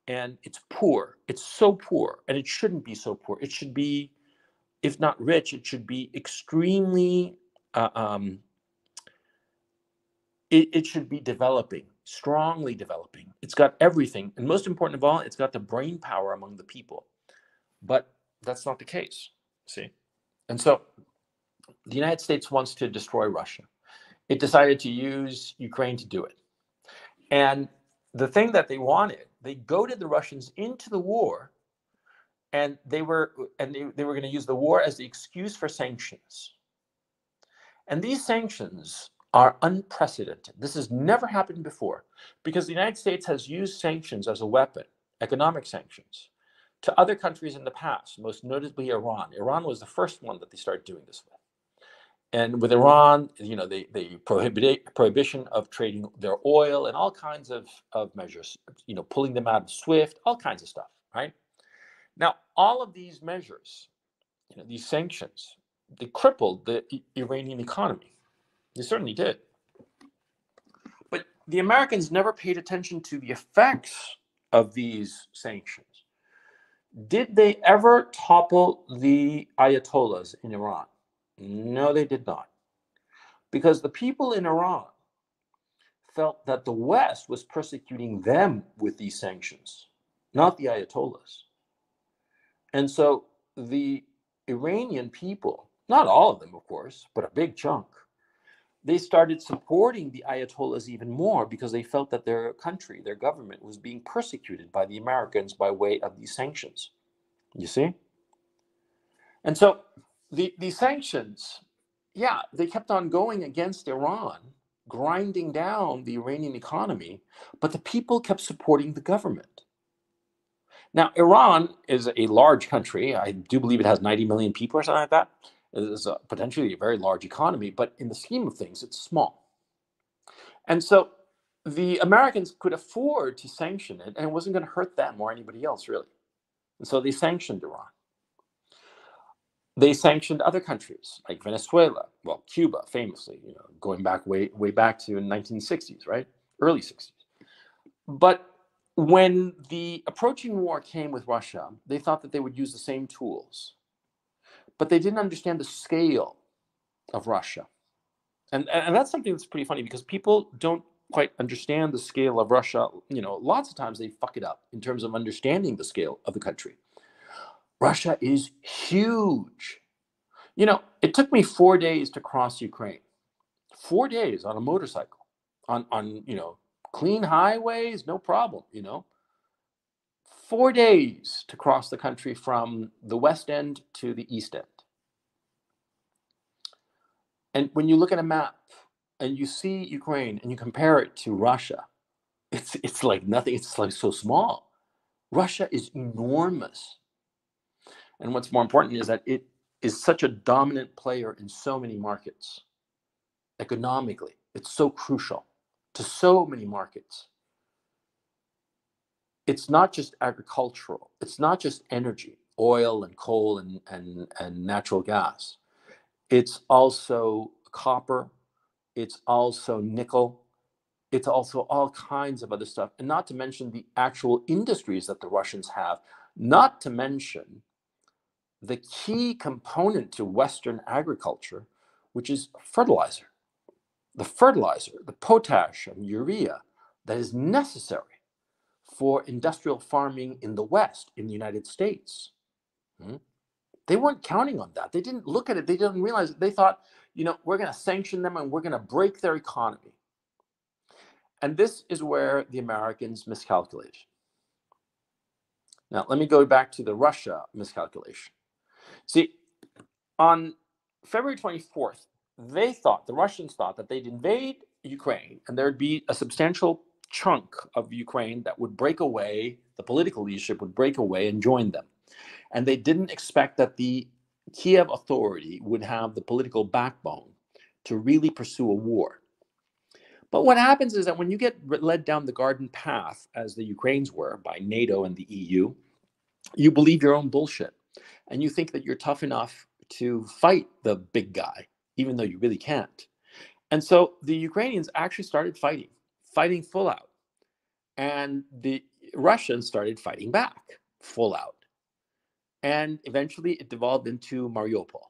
and it's poor. It's so poor, and it shouldn't be so poor. It should be, if not rich, it should be extremely, uh, um, it, it should be developing. Strongly developing. It's got everything, and most important of all, it's got the brain power among the people. But that's not the case, see? And so the United States wants to destroy Russia. It decided to use Ukraine to do it. And the thing that they wanted, they goaded the Russians into the war, and they were and they, they were going to use the war as the excuse for sanctions. And these sanctions are unprecedented. This has never happened before, because the United States has used sanctions as a weapon, economic sanctions, to other countries in the past, most notably Iran. Iran was the first one that they started doing this with. And with Iran, you know, they, they prohibited prohibition of trading their oil and all kinds of, of measures, you know, pulling them out of SWIFT, all kinds of stuff, right? Now, all of these measures, you know, these sanctions, they crippled the Iranian economy. They certainly did. But the Americans never paid attention to the effects of these sanctions. Did they ever topple the Ayatollahs in Iran? No, they did not. Because the people in Iran felt that the West was persecuting them with these sanctions, not the Ayatollahs. And so the Iranian people, not all of them, of course, but a big chunk, they started supporting the Ayatollahs even more, because they felt that their country, their government, was being persecuted by the Americans by way of these sanctions, you see? And so the, the sanctions, yeah, they kept on going against Iran, grinding down the Iranian economy, but the people kept supporting the government. Now, Iran is a large country. I do believe it has ninety million people or something like that. It is a potentially a very large economy, but in the scheme of things, it's small. And so the Americans could afford to sanction it, and it wasn't going to hurt them or anybody else, really. And so they sanctioned Iran. They sanctioned other countries, like Venezuela, well, Cuba, famously, you know, going back way, way back to the nineteen sixties, right? Early sixties. But when the approaching war came with Russia, they thought that they would use the same tools. But they didn't understand the scale of Russia. And, and that's something that's pretty funny, because people don't quite understand the scale of Russia. You know, lots of times they fuck it up in terms of understanding the scale of the country. Russia is huge. You know, it took me four days to cross Ukraine. Four days on a motorcycle, on, on you know, clean highways, no problem, you know. Four days to cross the country from the West End to the East End. And when you look at a map and you see Ukraine and you compare it to Russia, it's, it's like nothing. It's like so small. Russia is enormous. And what's more important is that it is such a dominant player in so many markets. Economically, it's so crucial to so many markets. It's not just agricultural. It's not just energy, oil and coal and, and, and natural gas. It's also copper. It's also nickel. It's also all kinds of other stuff. And not to mention the actual industries that the Russians have, not to mention the key component to Western agriculture, which is fertilizer. The fertilizer, the potash and urea that is necessary for industrial farming in the West, in the United States. Hmm? They weren't counting on that. They didn't look at it. They didn't realize it. They thought, you know, we're going to sanction them and we're going to break their economy. And this is where the Americans miscalculated. Now, let me go back to the Russia miscalculation. See, on February twenty-fourth, they thought, the Russians thought, that they'd invade Ukraine and there'd be a substantial chunk of Ukraine that would break away, the political leadership would break away and join them. And they didn't expect that the Kiev authority would have the political backbone to really pursue a war. But what happens is that when you get led down the garden path, as the Ukrainians were, by NATO and the E U, you believe your own bullshit. And you think that you're tough enough to fight the big guy, even though you really can't. And so the Ukrainians actually started fighting, fighting full out. And the Russians started fighting back, full out. And eventually it devolved into Mariupol.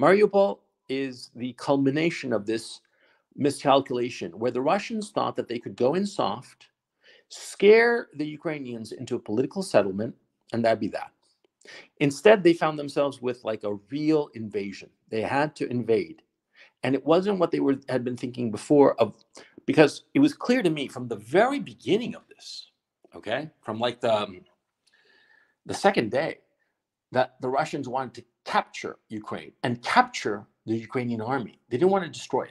Mariupol is the culmination of this miscalculation, where the Russians thought that they could go in soft, scare the Ukrainians into a political settlement, and that'd be that. Instead, they found themselves with like a real invasion. They had to invade. And it wasn't what they were had been thinking before of, because it was clear to me from the very beginning of this, okay, from like the, the second day, that the Russians wanted to capture Ukraine and capture the Ukrainian army. They didn't want to destroy it.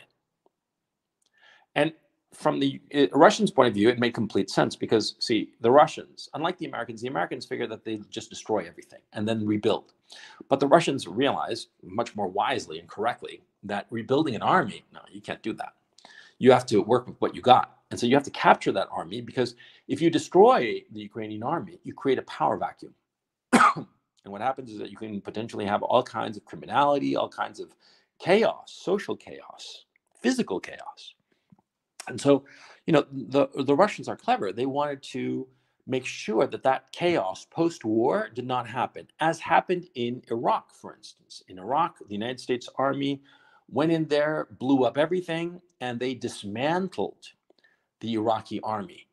And from the Russians' point of view, it made complete sense because, see, the Russians, unlike the Americans, the Americans figure that they just destroy everything and then rebuild. But the Russians realized, much more wisely and correctly, that rebuilding an army, no, you can't do that. You have to work with what you got. And so you have to capture that army, because if you destroy the Ukrainian army, you create a power vacuum. And what happens is that you can potentially have all kinds of criminality, all kinds of chaos, social chaos, physical chaos. And so, you know, the, the Russians are clever. They wanted to make sure that that chaos post-war did not happen, as happened in Iraq, for instance. In Iraq, the United States Army went in there, blew up everything, and they dismantled the Iraqi army.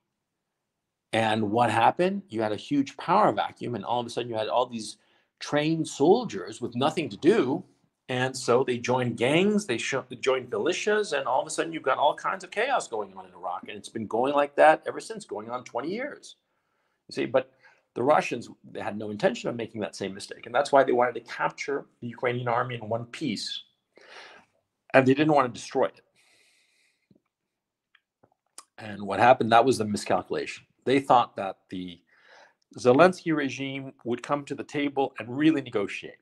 And what happened? You had a huge power vacuum, and all of a sudden you had all these trained soldiers with nothing to do. And so they joined gangs, they joined militias, and all of a sudden you've got all kinds of chaos going on in Iraq. And it's been going like that ever since, going on twenty years. You see, but the Russians, they had no intention of making that same mistake. And that's why they wanted to capture the Ukrainian army in one piece. And they didn't want to destroy it. And what happened, that was the miscalculation. They thought that the Zelensky regime would come to the table and really negotiate.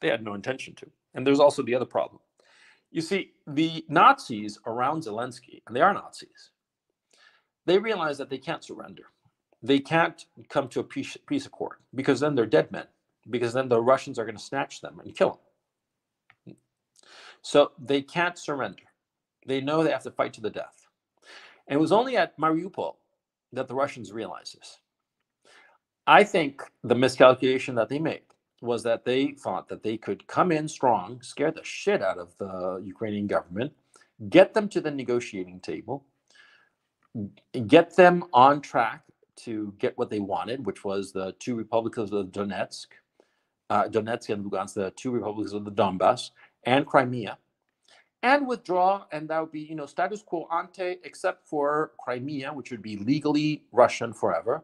They had no intention to. And there's also the other problem. You see, the Nazis around Zelensky, and they are Nazis, they realize that they can't surrender. They can't come to a peace, peace accord, because then they're dead men, because then the Russians are going to snatch them and kill them. So they can't surrender. They know they have to fight to the death. And it was only at Mariupol that the Russians realized this. I think the miscalculation that they made was that they thought that they could come in strong, scare the shit out of the Ukrainian government, get them to the negotiating table, get them on track to get what they wanted, which was the two republics of the Donetsk, uh, Donetsk and Lugansk, the two republics of the Donbas, and Crimea, and withdraw, and that would be, you know, status quo ante, except for Crimea, which would be legally Russian forever,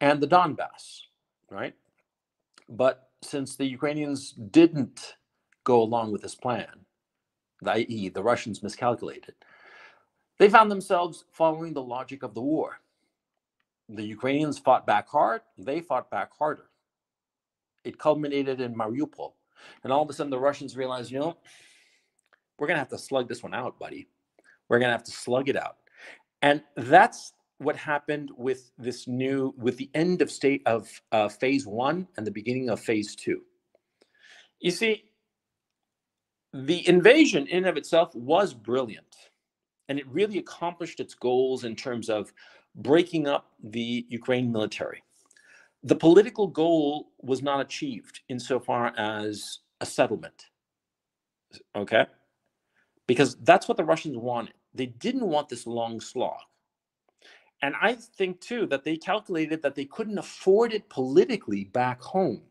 and the Donbas, right? But since the Ukrainians didn't go along with this plan, that is the Russians miscalculated, they found themselves following the logic of the war. The Ukrainians fought back hard, they fought back harder. It culminated in Mariupol. And all of a sudden, the Russians realized, you know, we're going to have to slug this one out, buddy. We're going to have to slug it out. And that's what happened with this new, with the end of state of uh, phase one and the beginning of phase two. You see, the invasion in and of itself was brilliant. And it really accomplished its goals in terms of breaking up the Ukraine military. The political goal was not achieved insofar as a settlement, okay? Because that's what the Russians wanted. They didn't want this long slog. And I think, too, that they calculated that they couldn't afford it politically back home.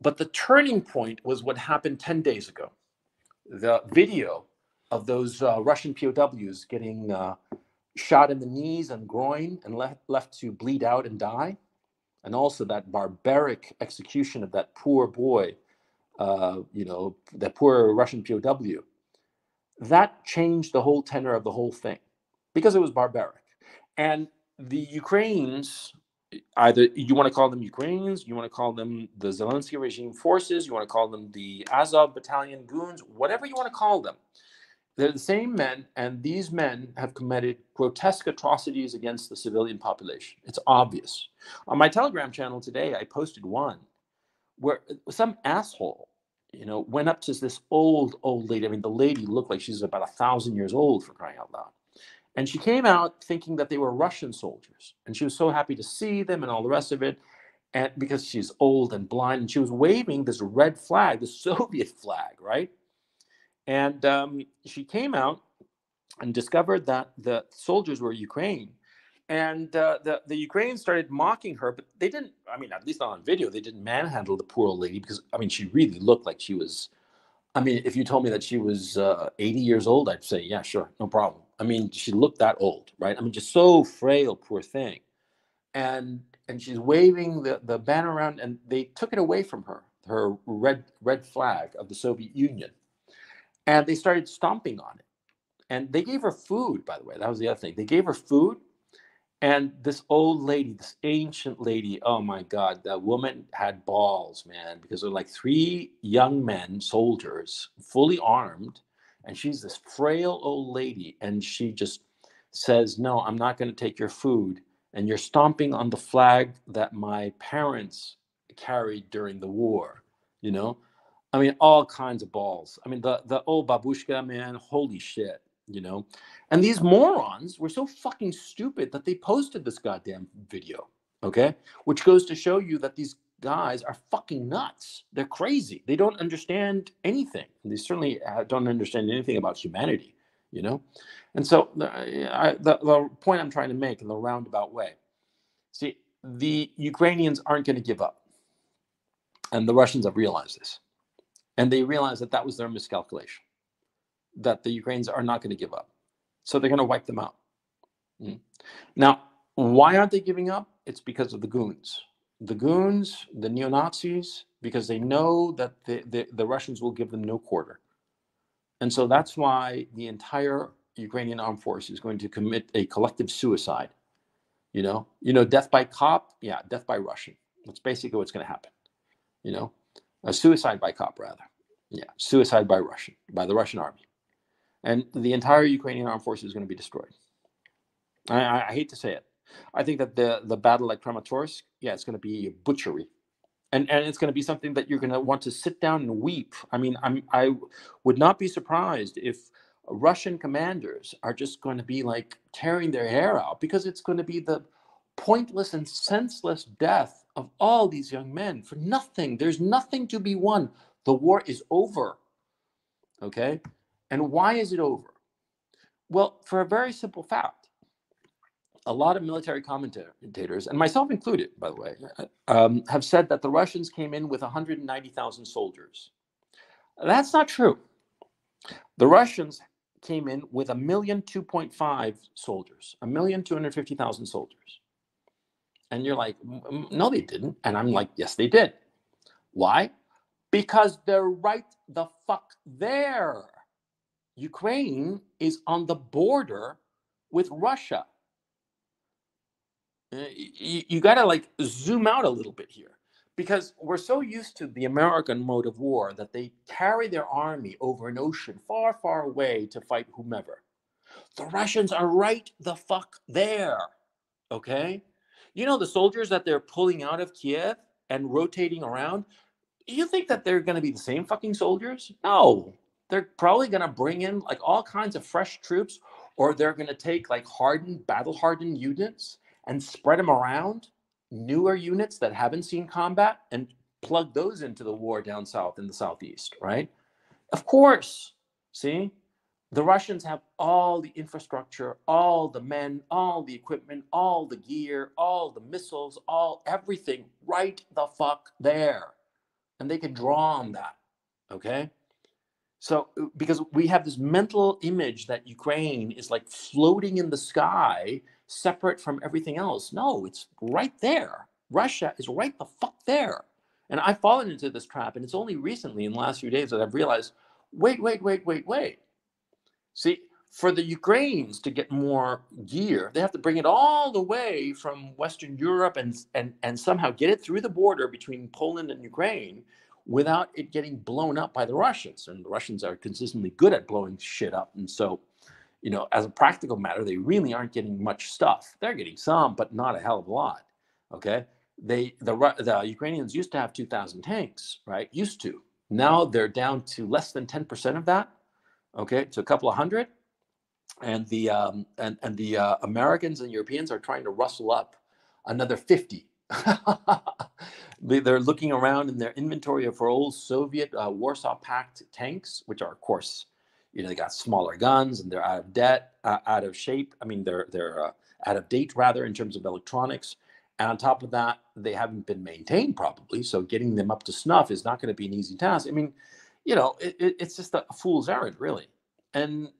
But the turning point was what happened ten days ago. The video of those uh, Russian P O Ws getting uh, shot in the knees and groin and left, left to bleed out and die. And also that barbaric execution of that poor boy, uh, you know, that poor Russian P O W. That changed the whole tenor of the whole thing because it was barbaric. And the Ukrainians, either you want to call them Ukrainians, you want to call them the Zelensky regime forces, you want to call them the Azov battalion goons, whatever you want to call them. They're the same men, and these men have committed grotesque atrocities against the civilian population. It's obvious. On my Telegram channel today, I posted one where some asshole, you know, went up to this old, old lady. I mean, the lady looked like she's about a thousand years old, for crying out loud. And she came out thinking that they were Russian soldiers. And she was so happy to see them and all the rest of it, and because she's old and blind. And she was waving this red flag, the Soviet flag, right? And um, she came out and discovered that the soldiers were Ukraine. And uh, the, the Ukrainians started mocking her, but they didn't, I mean, at least not on video, they didn't manhandle the poor old lady because, I mean, she really looked like she was, I mean, if you told me that she was uh, eighty years old, I'd say, yeah, sure, no problem. I mean, she looked that old, right? I mean, just so frail, poor thing. And and she's waving the, the banner around, and they took it away from her, her red red flag of the Soviet Union. And they started stomping on it. And they gave her food, by the way. That was the other thing. They gave her food. And this old lady, this ancient lady, oh, my God, that woman had balls, man, because there were like three young men, soldiers, fully armed. And she's this frail old lady. And she just says, no, I'm not going to take your food. And you're stomping on the flag that my parents carried during the war, you know? I mean, all kinds of balls. I mean, the, the old babushka, man, holy shit, you know? And these morons were so fucking stupid that they posted this goddamn video, okay? Which goes to show you that these guys are fucking nuts. They're crazy. They don't understand anything. They certainly don't understand anything about humanity, you know? And so I, the, the point I'm trying to make in the roundabout way, see, the Ukrainians aren't going to give up. And the Russians have realized this. And they realize that that was their miscalculation, that the Ukrainians are not going to give up. So they're going to wipe them out. Mm. Now, why aren't they giving up? It's because of the goons. The goons, the neo-Nazis, because they know that the, the, the Russians will give them no quarter. And so that's why the entire Ukrainian armed force is going to commit a collective suicide. You know, you know, death by cop, yeah, death by Russian. That's basically what's going to happen, you know. A suicide by cop, rather. Yeah, suicide by Russian, by the Russian army. And the entire Ukrainian armed force is going to be destroyed. I, I, I hate to say it. I think that the, the battle at Kramatorsk, yeah, it's going to be a butchery. And, and it's going to be something that you're going to want to sit down and weep. I mean, I'm, I would not be surprised if Russian commanders are just going to be, like, tearing their hair out, because it's going to be the pointless and senseless death of all these young men for nothing. There's nothing to be won. The war is over, okay? And why is it over? Well, for a very simple fact. A lot of military commentators, and myself included, by the way, um, have said that the Russians came in with one hundred ninety thousand soldiers. That's not true. The Russians came in with a million two point five soldiers, a million two hundred fifty thousand soldiers. And you're like, no, they didn't. And I'm like, yes, they did. Why? Because they're right the fuck there. Ukraine is on the border with Russia. You, you got to, like, zoom out a little bit here. Because we're so used to the American mode of war that they carry their army over an ocean far, far away to fight whomever. The Russians are right the fuck there, okay? You know the soldiers that they're pulling out of Kiev and rotating around? You think that they're going to be the same fucking soldiers? No. They're probably going to bring in like all kinds of fresh troops, or they're going to take like hardened, battle-hardened units and spread them around, newer units that haven't seen combat, and plug those into the war down south in the southeast, right? Of course, see? The Russians have all the infrastructure, all the men, all the equipment, all the gear, all the missiles, all everything right the fuck there. And they can draw on that, okay? So, because we have this mental image that Ukraine is like floating in the sky, separate from everything else. No, it's right there. Russia is right the fuck there. And I've fallen into this trap, and it's only recently in the last few days that I've realized, wait, wait, wait, wait, wait. See, for the Ukrainians to get more gear, they have to bring it all the way from Western Europe and, and, and somehow get it through the border between Poland and Ukraine without it getting blown up by the Russians. And the Russians are consistently good at blowing shit up. And so, you know, as a practical matter, they really aren't getting much stuff. They're getting some, but not a hell of a lot, okay? They the, the Ukrainians used to have two thousand tanks, right? Used to. Now they're down to less than ten percent of that. Okay, to a couple of hundred, and the um, and and the uh, Americans and Europeans are trying to rustle up another fifty. They're looking around in their inventory for old Soviet uh, Warsaw Pact tanks, which are, of course, you know, they got smaller guns and they're out of debt, uh, out of shape. I mean, they're they're uh, out of date rather in terms of electronics. And on top of that, they haven't been maintained probably, so getting them up to snuff is not going to be an easy task. I mean. You know, it, it's just a fool's errand, really. And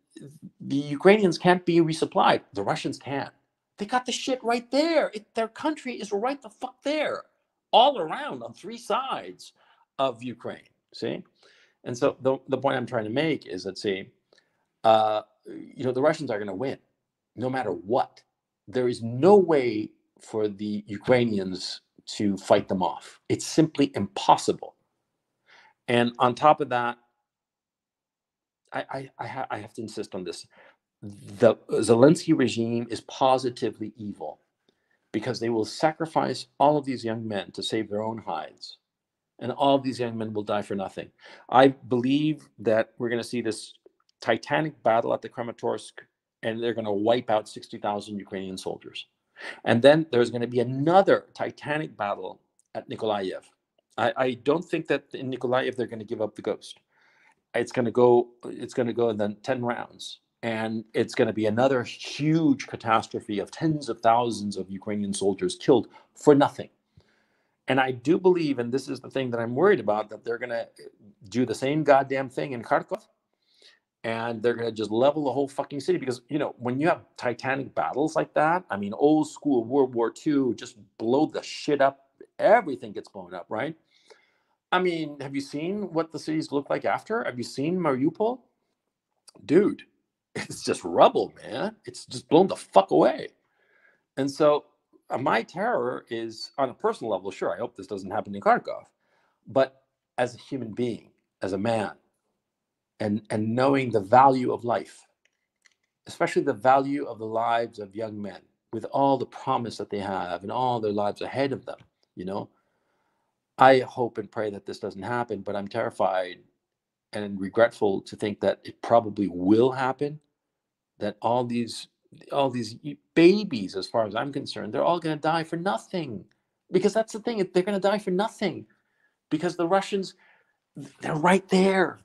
the Ukrainians can't be resupplied. The Russians can. They got the shit right there. It, their country is right the fuck there, all around on three sides of Ukraine, see? And so the, the point I'm trying to make is that, see, uh, you know, the Russians are going to win no matter what. There is no way for the Ukrainians to fight them off. It's simply impossible. And on top of that, I, I, I, ha I have to insist on this. The Zelensky regime is positively evil because they will sacrifice all of these young men to save their own hides. And all of these young men will die for nothing. I believe that we're going to see this titanic battle at the Kramatorsk, and they're going to wipe out sixty thousand Ukrainian soldiers. And then there's going to be another titanic battle at Mykolaiv. I, I don't think that in Mykolaiv they're going to give up the ghost. It's going to go. It's going to go in then ten rounds, and it's going to be another huge catastrophe of tens of thousands of Ukrainian soldiers killed for nothing. And I do believe, and this is the thing that I'm worried about, that they're going to do the same goddamn thing in Kharkiv, and they're going to just level the whole fucking city. Because you know, when you have titanic battles like that, I mean, old school World War Two, just blow the shit up. Everything gets blown up, right? I mean, have you seen what the cities look like after? Have you seen Mariupol? Dude, it's just rubble, man. It's just blown the fuck away. And so uh, my terror is, on a personal level, sure, I hope this doesn't happen in Kharkiv. But as a human being, as a man, and, and knowing the value of life, especially the value of the lives of young men, with all the promise that they have and all their lives ahead of them, you know, I hope and pray that this doesn't happen, but I'm terrified and regretful to think that it probably will happen, that all these all these babies, as far as I'm concerned, they're all going to die for nothing. Because that's the thing, they're going to die for nothing. Because the Russians, they're right there.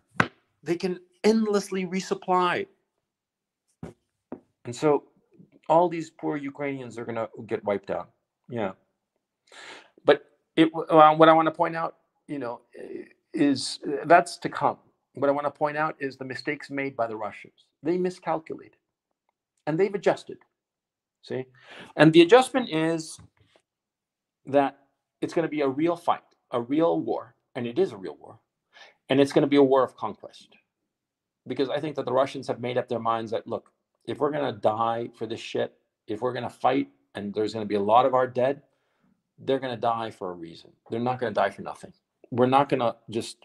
They can endlessly resupply. And so all these poor Ukrainians are going to get wiped out. Yeah. But it, uh, what I want to point out, you know, is uh, that's to come. What I want to point out is the mistakes made by the Russians. They miscalculated, and they've adjusted. See, and the adjustment is that it's going to be a real fight, a real war, and it is a real war, and it's going to be a war of conquest. Because I think that the Russians have made up their minds that, look, if we're going to die for this shit, if we're going to fight, and there's going to be a lot of our dead, they're going to die for a reason. They're not going to die for nothing. We're not going to just,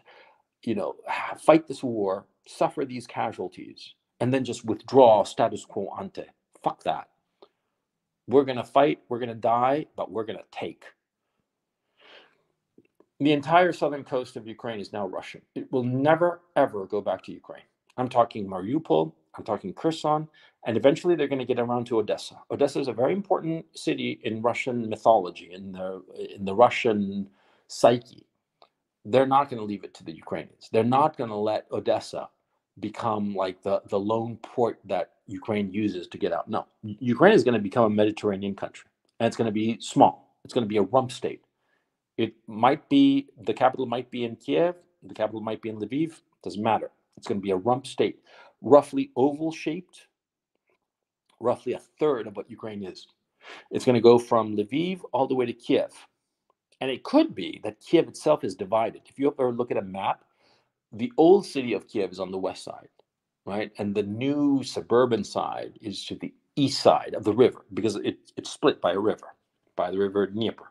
you know, fight this war, suffer these casualties, and then just withdraw status quo ante. Fuck that. We're going to fight, we're going to die, but we're going to take. The entire southern coast of Ukraine is now Russian. It will never, ever go back to Ukraine. I'm talking Mariupol, I'm talking Kherson, and eventually they're going to get around to Odessa. Odessa is a very important city in Russian mythology, in the, in the Russian psyche. They're not going to leave it to the Ukrainians. They're not going to let Odessa become like the, the lone port that Ukraine uses to get out. No, Ukraine is going to become a Mediterranean country, and it's going to be small. It's going to be a rump state. It might be, the capital might be in Kiev, the capital might be in Lviv, doesn't matter. It's going to be a rump state, roughly oval-shaped, roughly a third of what Ukraine is. It's going to go from Lviv all the way to Kiev. And it could be that Kiev itself is divided. If you ever look at a map, the old city of Kiev is on the west side, right? And the new suburban side is to the east side of the river, because it, it's split by a river, by the river Dnieper.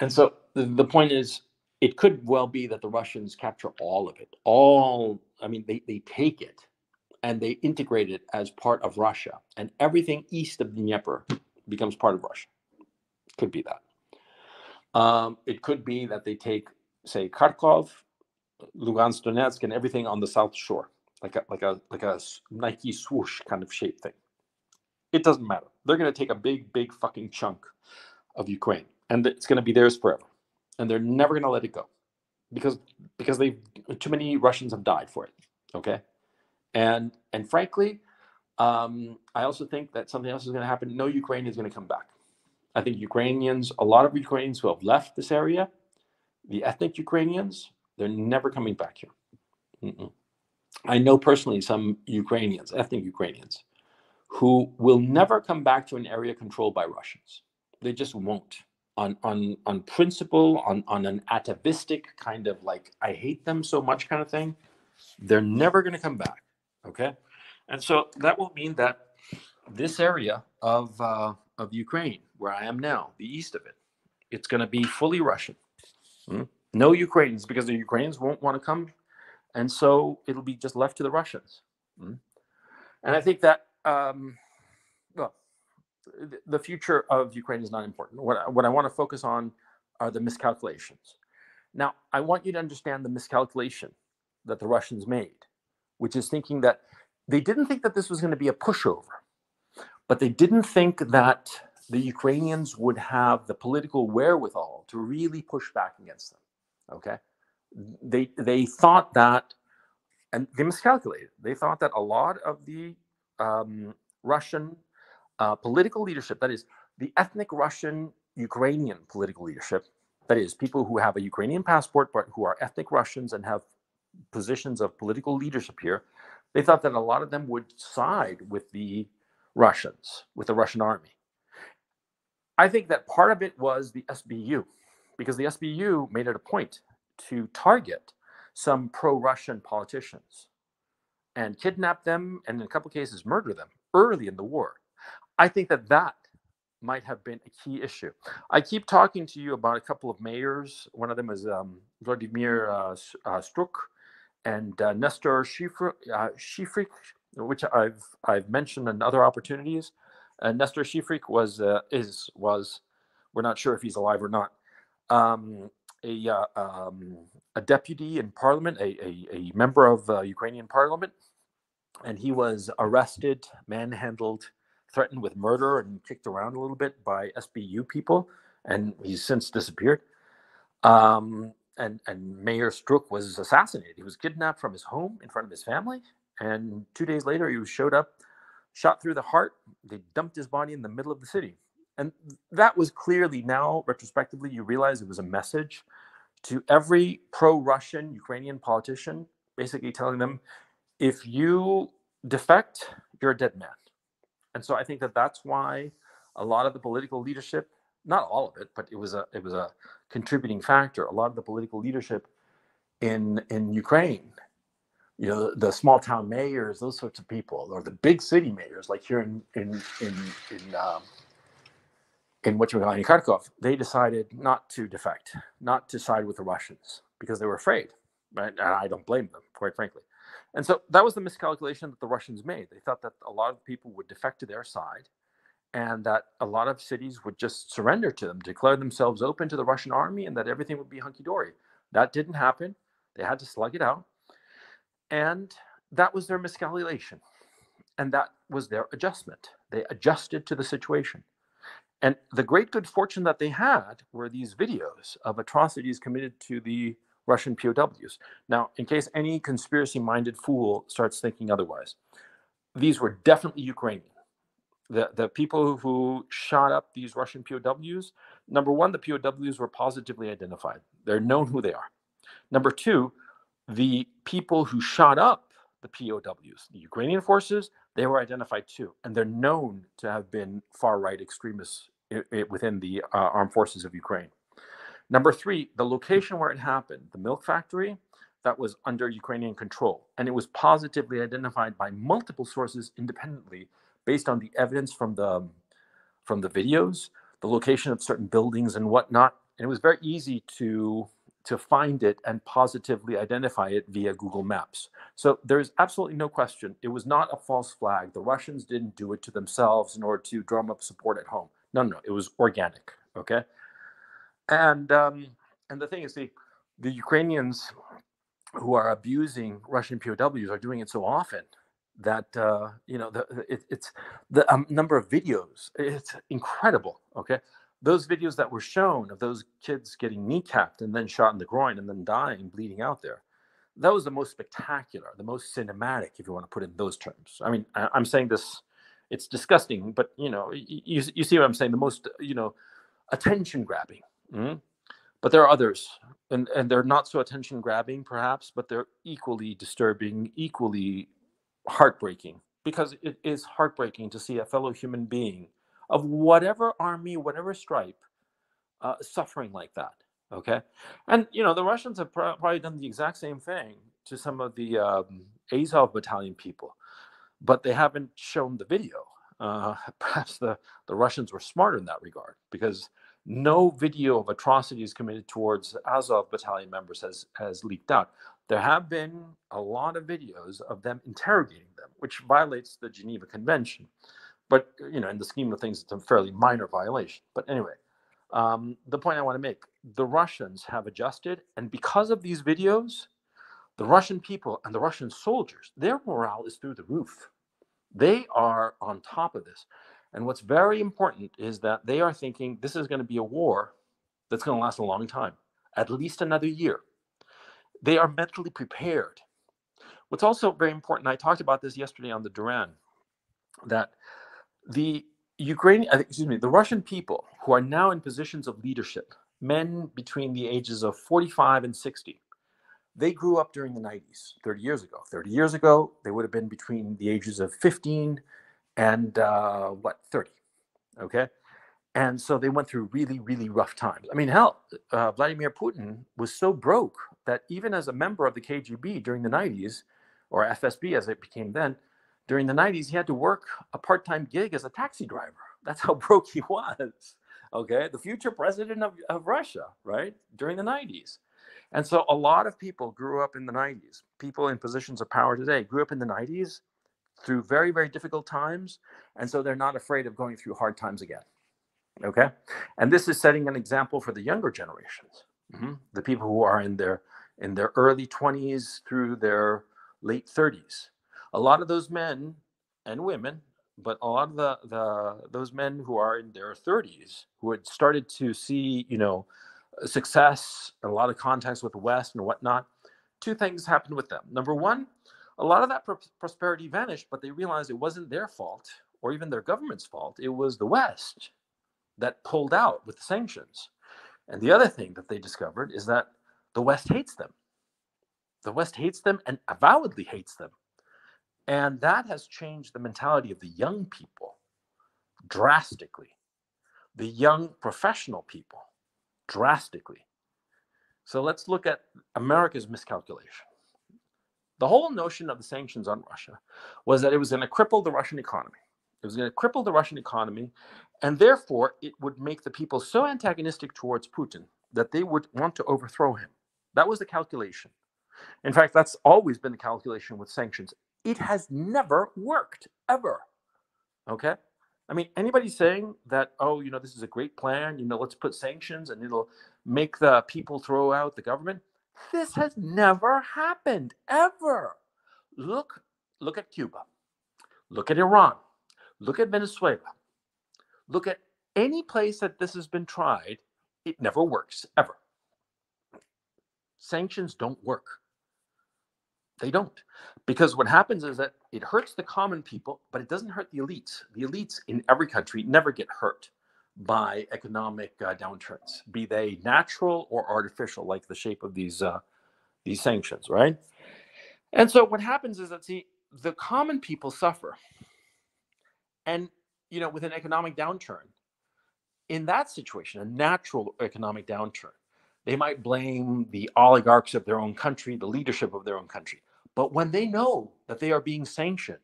And so the, the point is, it could well be that the Russians capture all of it. All, I mean, they, they take it and they integrate it as part of Russia. And everything east of the Dnieper becomes part of Russia. Could be that. Um, it could be that they take, say, Kharkiv, Lugansk, Donetsk, and everything on the south shore, like a, like a, like a Nike swoosh kind of shape thing. It doesn't matter. They're going to take a big, big fucking chunk of Ukraine. And it's going to be theirs forever. And they're never going to let it go. Because because they've, too many Russians have died for it. Okay? And and frankly, um, I also think that something else is going to happen. No Ukraine is going to come back. I think Ukrainians, a lot of Ukrainians who have left this area, the ethnic Ukrainians, they're never coming back here. Mm-mm. I know personally some Ukrainians, ethnic Ukrainians, who will never come back to an area controlled by Russians. They just won't. On, on on principle, on, on an atavistic kind of like, I hate them so much kind of thing, they're never going to come back, okay? And so that will mean that this area of, uh, of Ukraine, where I am now, the east of it, it's going to be fully Russian. Mm-hmm. No Ukrainians, because the Ukrainians won't want to come, and so it'll be just left to the Russians. Mm-hmm. And I think that... Um, the future of Ukraine is not important. What, what I want to focus on are the miscalculations. Now, I want you to understand the miscalculation that the Russians made, which is thinking that they didn't think that this was going to be a pushover, but they didn't think that the Ukrainians would have the political wherewithal to really push back against them, okay? They, they thought that, and they miscalculated, they thought that a lot of the um, Russian Uh, political leadership, that is, the ethnic Russian Ukrainian political leadership, that is, people who have a Ukrainian passport but who are ethnic Russians and have positions of political leadership here, they thought that a lot of them would side with the Russians, with the Russian army. I think that part of it was the S B U, because the S B U made it a point to target some pro-Russian politicians and kidnap them and, in a couple of cases, murder them early in the war. I think that that might have been a key issue. I keep talking to you about a couple of mayors. One of them is um, Vladimir uh, uh, Struk and uh, Nestor Shifrik, uh, Shifrik, which I've I've mentioned in other opportunities. Uh, Nestor Shifrik was uh, is was we're not sure if he's alive or not. Um, a uh, um, a deputy in parliament, a a, a member of uh, Ukrainian parliament, and he was arrested, manhandled, threatened with murder and kicked around a little bit by S B U people, and he's since disappeared. Um, and, and Mayor Struk was assassinated. He was kidnapped from his home in front of his family, and two days later he showed up, shot through the heart. They dumped his body in the middle of the city. And that was clearly, now, retrospectively, you realize it was a message to every pro-Russian Ukrainian politician, basically telling them, if you defect, you're a dead man. And so I think that that's why a lot of the political leadership, not all of it, but it was a it was a contributing factor. A lot of the political leadership in in Ukraine, you know, the, the small town mayors, those sorts of people, or the big city mayors, like here in in in in, um, in what you call in Kharkiv, they decided not to defect, not to side with the Russians because they were afraid, right? And I don't blame them, quite frankly. And so that was the miscalculation that the Russians made. They thought that a lot of people would defect to their side and that a lot of cities would just surrender to them, declare themselves open to the Russian army, and that everything would be hunky-dory. That didn't happen. They had to slug it out. And that was their miscalculation. And that was their adjustment. They adjusted to the situation. And the great good fortune that they had were these videos of atrocities committed to the Russian P O Ws. Now, in case any conspiracy-minded fool starts thinking otherwise, these were definitely Ukrainian. The, the people who shot up these Russian P O Ws, number one, the P O Ws were positively identified. They're known who they are. Number two, the people who shot up the P O Ws, the Ukrainian forces, they were identified too. And they're known to have been far-right extremists within the uh, armed forces of Ukraine. Number three, the location where it happened, the milk factory, that was under Ukrainian control. And it was positively identified by multiple sources independently based on the evidence from the, from the videos, the location of certain buildings and whatnot. And it was very easy to, to find it and positively identify it via Google Maps. So there's absolutely no question. It was not a false flag. The Russians didn't do it to themselves in order to drum up support at home. No, no, it was organic, okay? And um, and the thing is, the, the Ukrainians who are abusing Russian P O Ws are doing it so often that, uh, you know, the, it, it's the um, number of videos, it's incredible, okay? Those videos that were shown of those kids getting kneecapped and then shot in the groin and then dying, bleeding out there, that was the most spectacular, the most cinematic, if you want to put it in those terms. I mean, I, I'm saying this, it's disgusting, but, you know, you, you see what I'm saying, the most, you know, attention-grabbing. Mm-hmm. But there are others, and, and they're not so attention-grabbing, perhaps, but they're equally disturbing, equally heartbreaking, because it is heartbreaking to see a fellow human being of whatever army, whatever stripe, uh, suffering like that, okay? And, you know, the Russians have pr- probably done the exact same thing to some of the um, Azov battalion people, but they haven't shown the video. Uh, perhaps the, the Russians were smarter in that regard, because no video of atrocities committed towards Azov battalion members has, has leaked out. There have been a lot of videos of them interrogating them, which violates the Geneva Convention. But, you know, in the scheme of things, it's a fairly minor violation. But anyway, um, the point I want to make, the Russians have adjusted. And because of these videos, the Russian people and the Russian soldiers, their morale is through the roof. They are on top of this. And what's very important is that they are thinking this is going to be a war that's going to last a long time, at least another year. They are mentally prepared. What's also very important, I talked about this yesterday on the Duran, that the Ukraine, excuse me, the Russian people who are now in positions of leadership, men between the ages of forty-five and sixty, they grew up during the nineties, thirty years ago. thirty years ago, they would have been between the ages of fifteen and uh what thirty, okay? And so they went through really really rough times. I mean, hell, uh, Vladimir Putin was so broke that even as a member of the K G B during the nineties, or F S B as it became then, during the nineties, he had to work a part-time gig as a taxi driver. That's how broke he was, okay? The future president of, of Russia, right, during the nineties. And so a lot of people grew up in the nineties. People in positions of power today grew up in the nineties through very, very difficult times, and so they're not afraid of going through hard times again, okay? And this is setting an example for the younger generations, mm-hmm. the people who are in their in their early twenties through their late thirties. A lot of those men and women, but a lot of the, the those men who are in their thirties, who had started to see, you know, success, a lot of contacts with the West and whatnot, two things happened with them. Number one, a lot of that pr- prosperity vanished, but they realized it wasn't their fault or even their government's fault. It was the West that pulled out with the sanctions. And the other thing that they discovered is that the West hates them. The West hates them and avowedly hates them. And that has changed the mentality of the young people drastically, the young professional people drastically. So let's look at America's miscalculation. The whole notion of the sanctions on Russia was that it was going to cripple the Russian economy. It was going to cripple the Russian economy, and therefore it would make the people so antagonistic towards Putin that they would want to overthrow him. That was the calculation. In fact, that's always been the calculation with sanctions. It has never worked, ever. Okay? I mean, anybody saying that, oh, you know, this is a great plan, you know, let's put sanctions and it'll make the people throw out the government. This has never happened, ever. Look, look at Cuba. Look at Iran. Look at Venezuela. Look at any place that this has been tried. It never works, ever. Sanctions don't work. They don't. Because what happens is that it hurts the common people, but it doesn't hurt the elites. The elites in every country never get hurt by economic uh, downturns, be they natural or artificial, like the shape of these uh, these sanctions, right? And so what happens is that, see, the common people suffer. And, you know, with an economic downturn, in that situation, a natural economic downturn, they might blame the oligarchs of their own country, the leadership of their own country. But when they know that they are being sanctioned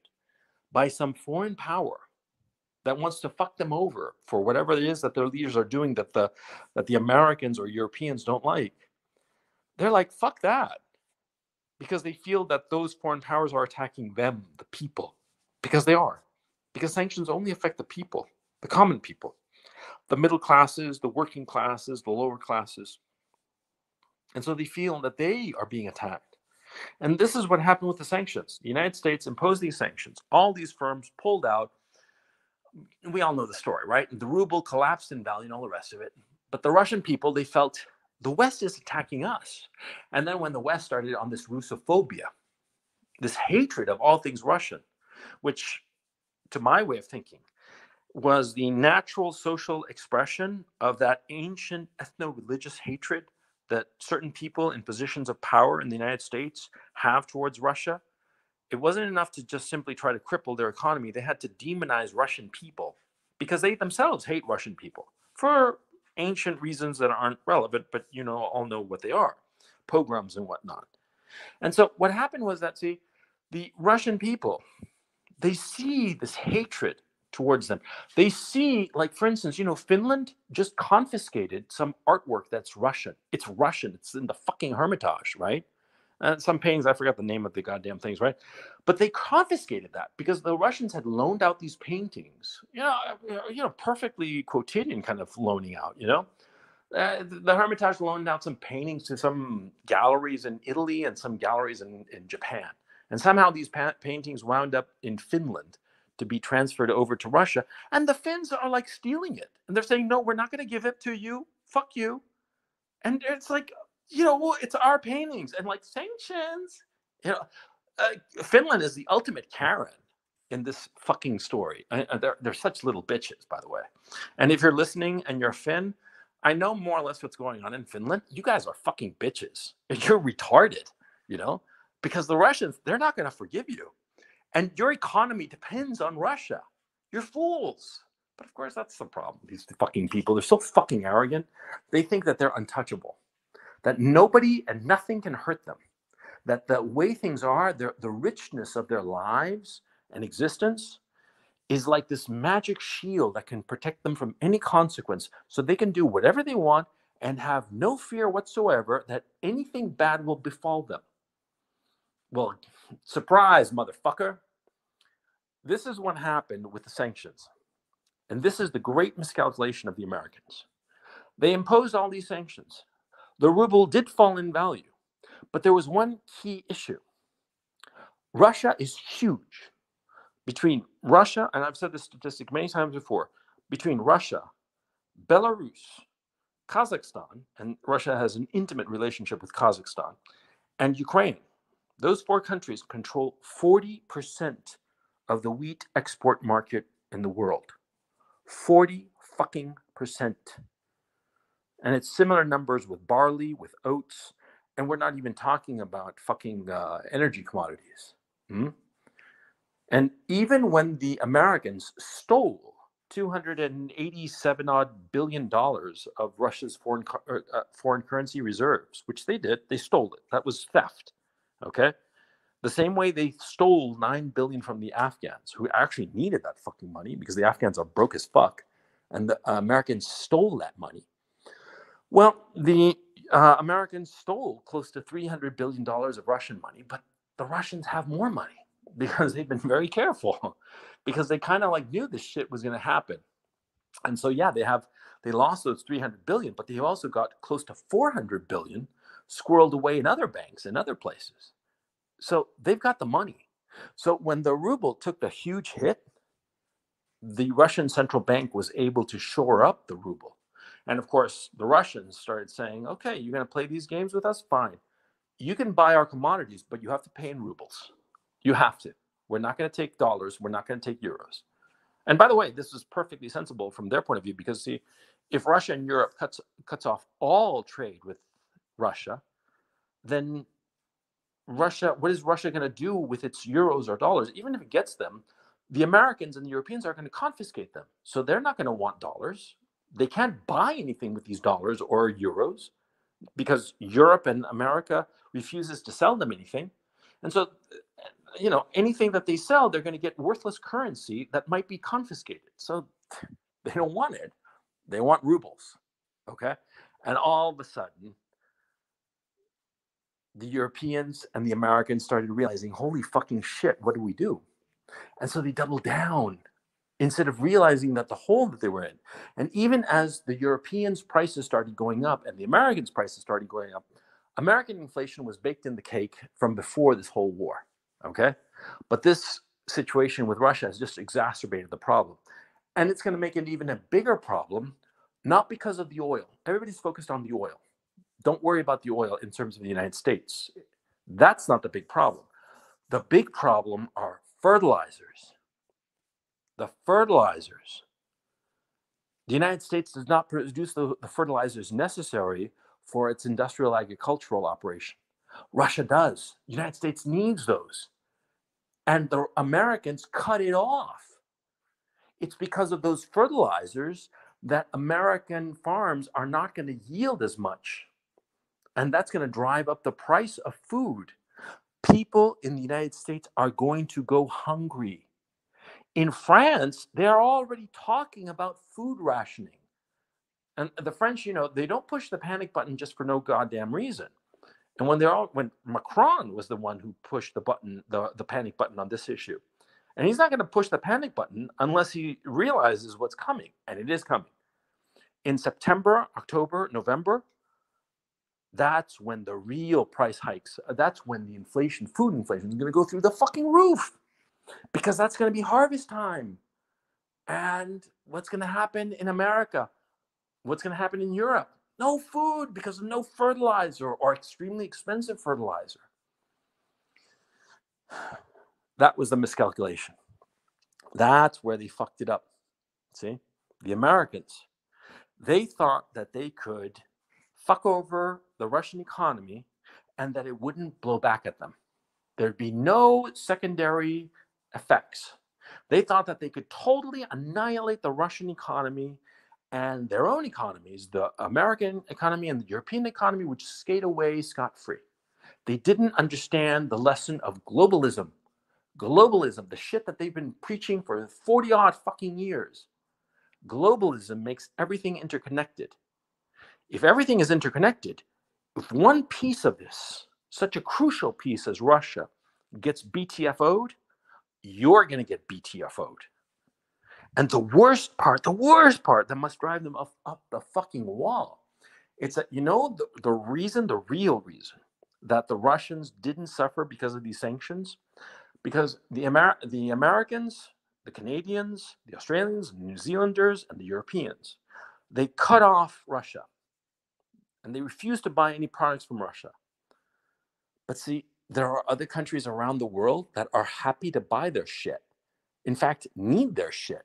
by some foreign power that wants to fuck them over for whatever it is that their leaders are doing that the that the Americans or Europeans don't like, they're like, fuck that. Because they feel that those foreign powers are attacking them, the people. Because they are. Because sanctions only affect the people, the common people, the middle classes, the working classes, the lower classes. And so they feel that they are being attacked. And this is what happened with the sanctions. The United States imposed these sanctions. All these firms pulled out. We all know the story, right? The ruble collapsed in value and all the rest of it. But the Russian people, they felt the West is attacking us. And then when the West started on this Russophobia, this hatred of all things Russian, which to my way of thinking was the natural social expression of that ancient ethno-religious hatred that certain people in positions of power in the United States have towards Russia. It wasn't enough to just simply try to cripple their economy. They had to demonize Russian people because they themselves hate Russian people for ancient reasons that aren't relevant, but you know, all know what they are, pogroms and whatnot. And so what happened was that, see, the Russian people, they see this hatred towards them. They see, like, for instance, you know, Finland just confiscated some artwork that's Russian. It's Russian. It's in the fucking Hermitage, right? Uh, some paintings, I forgot the name of the goddamn things, right? But they confiscated that because the Russians had loaned out these paintings, you know, you know, perfectly quotidian kind of loaning out, you know? Uh, the Hermitage loaned out some paintings to some galleries in Italy and some galleries in, in Japan. And somehow these pa- paintings wound up in Finland to be transferred over to Russia. And the Finns are like stealing it. And they're saying, no, we're not going to give it to you. Fuck you. And it's like, you know, it's our paintings and like sanctions. You know, uh, Finland is the ultimate Karen in this fucking story. I, I, they're, they're such little bitches, by the way. And if you're listening and you're Finn, I know more or less what's going on in Finland. You guys are fucking bitches. You're retarded, you know, because the Russians, they're not going to forgive you. And your economy depends on Russia. You're fools. But of course, that's the problem. These fucking people, they're so fucking arrogant. They think that they're untouchable, that nobody and nothing can hurt them, that the way things are, the richness of their lives and existence is like this magic shield that can protect them from any consequence. So they can do whatever they want and have no fear whatsoever that anything bad will befall them. Well, surprise, motherfucker. This is what happened with the sanctions. And this is the great miscalculation of the Americans. They imposed all these sanctions. The ruble did fall in value, but there was one key issue. Russia is huge. Between Russia, and I've said this statistic many times before, between Russia, Belarus, Kazakhstan, and Russia has an intimate relationship with Kazakhstan, and Ukraine, those four countries control forty percent of the wheat export market in the world. forty fucking percent. And it's similar numbers with barley, with oats, and we're not even talking about fucking uh, energy commodities. Hmm? And even when the Americans stole two hundred eighty-seven odd billion dollars of Russia's foreign uh, foreign currency reserves, which they did, they stole it. That was theft. Okay, The same way they stole nine billion dollars from the Afghans, who actually needed that fucking money because the Afghans are broke as fuck, and the uh, Americans stole that money. Well, the uh, Americans stole close to three hundred billion dollars of Russian money, but the Russians have more money because they've been very careful, because they kind of like knew this shit was going to happen. And so, yeah, they have they lost those three hundred billion dollars, but they also got close to four hundred billion dollars squirreled away in other banks and other places. So they've got the money. So when the ruble took the huge hit, the Russian central bank was able to shore up the ruble. And of course, the Russians started saying, okay, you're going to play these games with us? Fine. You can buy our commodities, but you have to pay in rubles. You have to. We're not going to take dollars. We're not going to take euros. And by the way, this is perfectly sensible from their point of view, because see, if Russia and Europe cuts cuts off all trade with Russia, then Russia, what is Russia going to do with its euros or dollars? Even if it gets them, the Americans and the Europeans are going to confiscate them. So they're not going to want dollars. They can't buy anything with these dollars or euros because Europe and America refuses to sell them anything. And so, you know, anything that they sell, they're going to get worthless currency that might be confiscated. So they don't want it. They want rubles. Okay. And all of a sudden, the Europeans and the Americans started realizing, holy fucking shit, what do we do? And so they doubled down instead of realizing that the hole that they were in. And even as the Europeans' prices started going up and the Americans' prices started going up, American inflation was baked in the cake from before this whole war, okay? But this situation with Russia has just exacerbated the problem. And it's going to make it even a bigger problem, not because of the oil. Everybody's focused on the oil. Don't worry about the oil in terms of the United States. That's not the big problem. The big problem are fertilizers. The fertilizers. The United States does not produce the, the fertilizers necessary for its industrial agricultural operation. Russia does. The United States needs those. And the Americans cut it off. It's because of those fertilizers that American farms are not going to yield as much. And that's going to drive up the price of food. People in the United States are going to go hungry. In France, they're already talking about food rationing. And the French, you know, they don't push the panic button just for no goddamn reason. And when they're all, when Macron was the one who pushed the button, the, the panic button on this issue. And he's not going to push the panic button unless he realizes what's coming. And it is coming. In September, October, November, that's when the real price hikes, that's when the inflation, food inflation is going to go through the fucking roof, because that's going to be harvest time. And what's going to happen in America? What's going to happen in Europe? No food because of no fertilizer or extremely expensive fertilizer. That was the miscalculation. That's where they fucked it up. See, the Americans, they thought that they could fuck over the Russian economy and that it wouldn't blow back at them. There'd be no secondary effects. They thought that they could totally annihilate the Russian economy and their own economies, the American economy and the European economy would skate away scot-free. They didn't understand the lesson of globalism. Globalism, the shit that they've been preaching for forty-odd fucking years. Globalism makes everything interconnected. If everything is interconnected, if one piece of this, such a crucial piece as Russia, gets B T F O'd, you're going to get B T F O'd. And the worst part, the worst part that must drive them up, up the fucking wall, it's that, you know, the, the reason, the real reason that the Russians didn't suffer because of these sanctions, because the, Amer- the Americans, the Canadians, the Australians, New Zealanders, and the Europeans, they cut off Russia. And they refuse to buy any products from Russia. But see, there are other countries around the world that are happy to buy their shit. In fact, need their shit.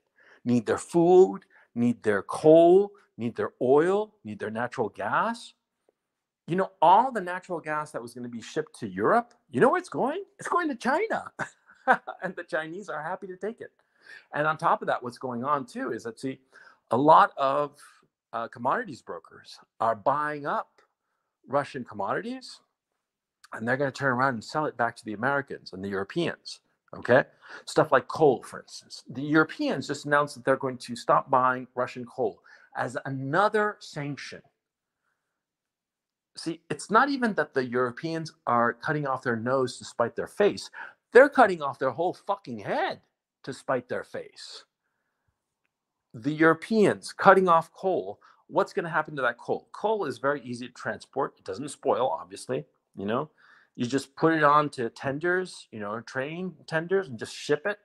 Need their food, need their coal, need their oil, need their natural gas. You know, all the natural gas that was going to be shipped to Europe, you know where it's going? It's going to China. And the Chinese are happy to take it. And on top of that, what's going on too is that, see, a lot of Uh, commodities brokers are buying up Russian commodities and they're going to turn around and sell it back to the Americans and the Europeans. Okay, stuff like coal, for instance. The Europeans just announced that they're going to stop buying Russian coal as another sanction. See, it's not even that the Europeans are cutting off their nose to spite their face. They're cutting off their whole fucking head to spite their face. The Europeans cutting off coal, what's going to happen to that coal? Coal is very easy to transport. It doesn't spoil, obviously, you know. You just put it on to tenders, you know, train tenders, and just ship it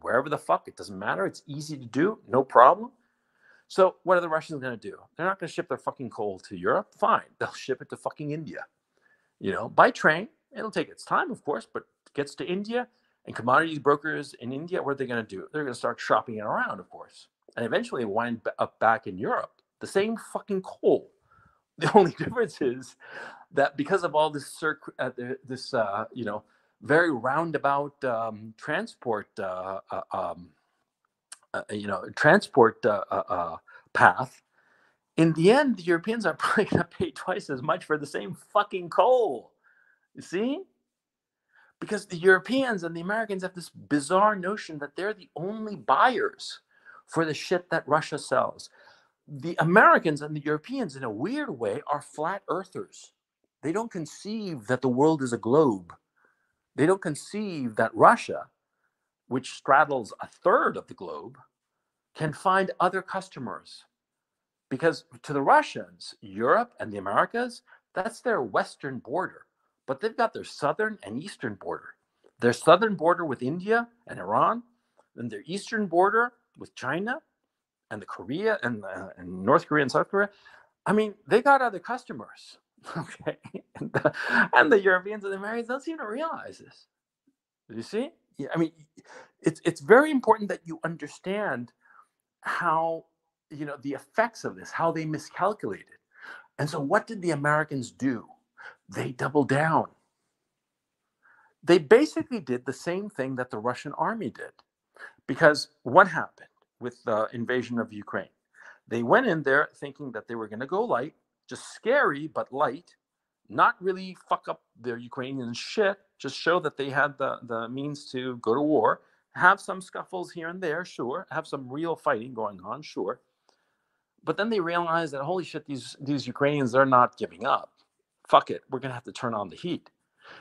wherever the fuck. It doesn't matter. It's easy to do. No problem. So what are the Russians going to do? They're not going to ship their fucking coal to Europe. Fine. They'll ship it to fucking India, you know, by train. It'll take its time, of course, but it gets to India, and commodities brokers in India, what are they going to do? They're going to start shopping it around, of course, and eventually wind up back in Europe. The same fucking coal. The only difference is that because of all this, cir uh, this uh, you know, very roundabout um, transport, uh, uh, um, uh, you know, transport uh, uh, uh, path, in the end, the Europeans are probably going to pay twice as much for the same fucking coal. You see? Because the Europeans and the Americans have this bizarre notion that they're the only buyers for the shit that Russia sells. The Americans and the Europeans, in a weird way, are flat earthers. They don't conceive that the world is a globe. They don't conceive that Russia, which straddles a third of the globe, can find other customers. Because to the Russians, Europe and the Americas, that's their western border. But they've got their southern and eastern border. Their southern border with India and Iran, and their eastern border with China, and the Korea and, uh, and North Korea and South Korea. I mean, they got other customers, okay? And the, and the Europeans and the Americans don't seem to realize this. You see? Yeah, I mean, it's it's very important that you understand how, you know, the effects of this, how they miscalculated. And so what did the Americans do? They doubled down. They basically did the same thing that the Russian army did, because what happened with the invasion of Ukraine? They went in there thinking that they were going to go light, just scary but light, not really fuck up their Ukrainian shit, just show that they had the, the means to go to war, have some scuffles here and there, sure, have some real fighting going on, sure. But then they realized that, holy shit, these, these Ukrainians, they're not giving up. Fuck it, we're going to have to turn on the heat.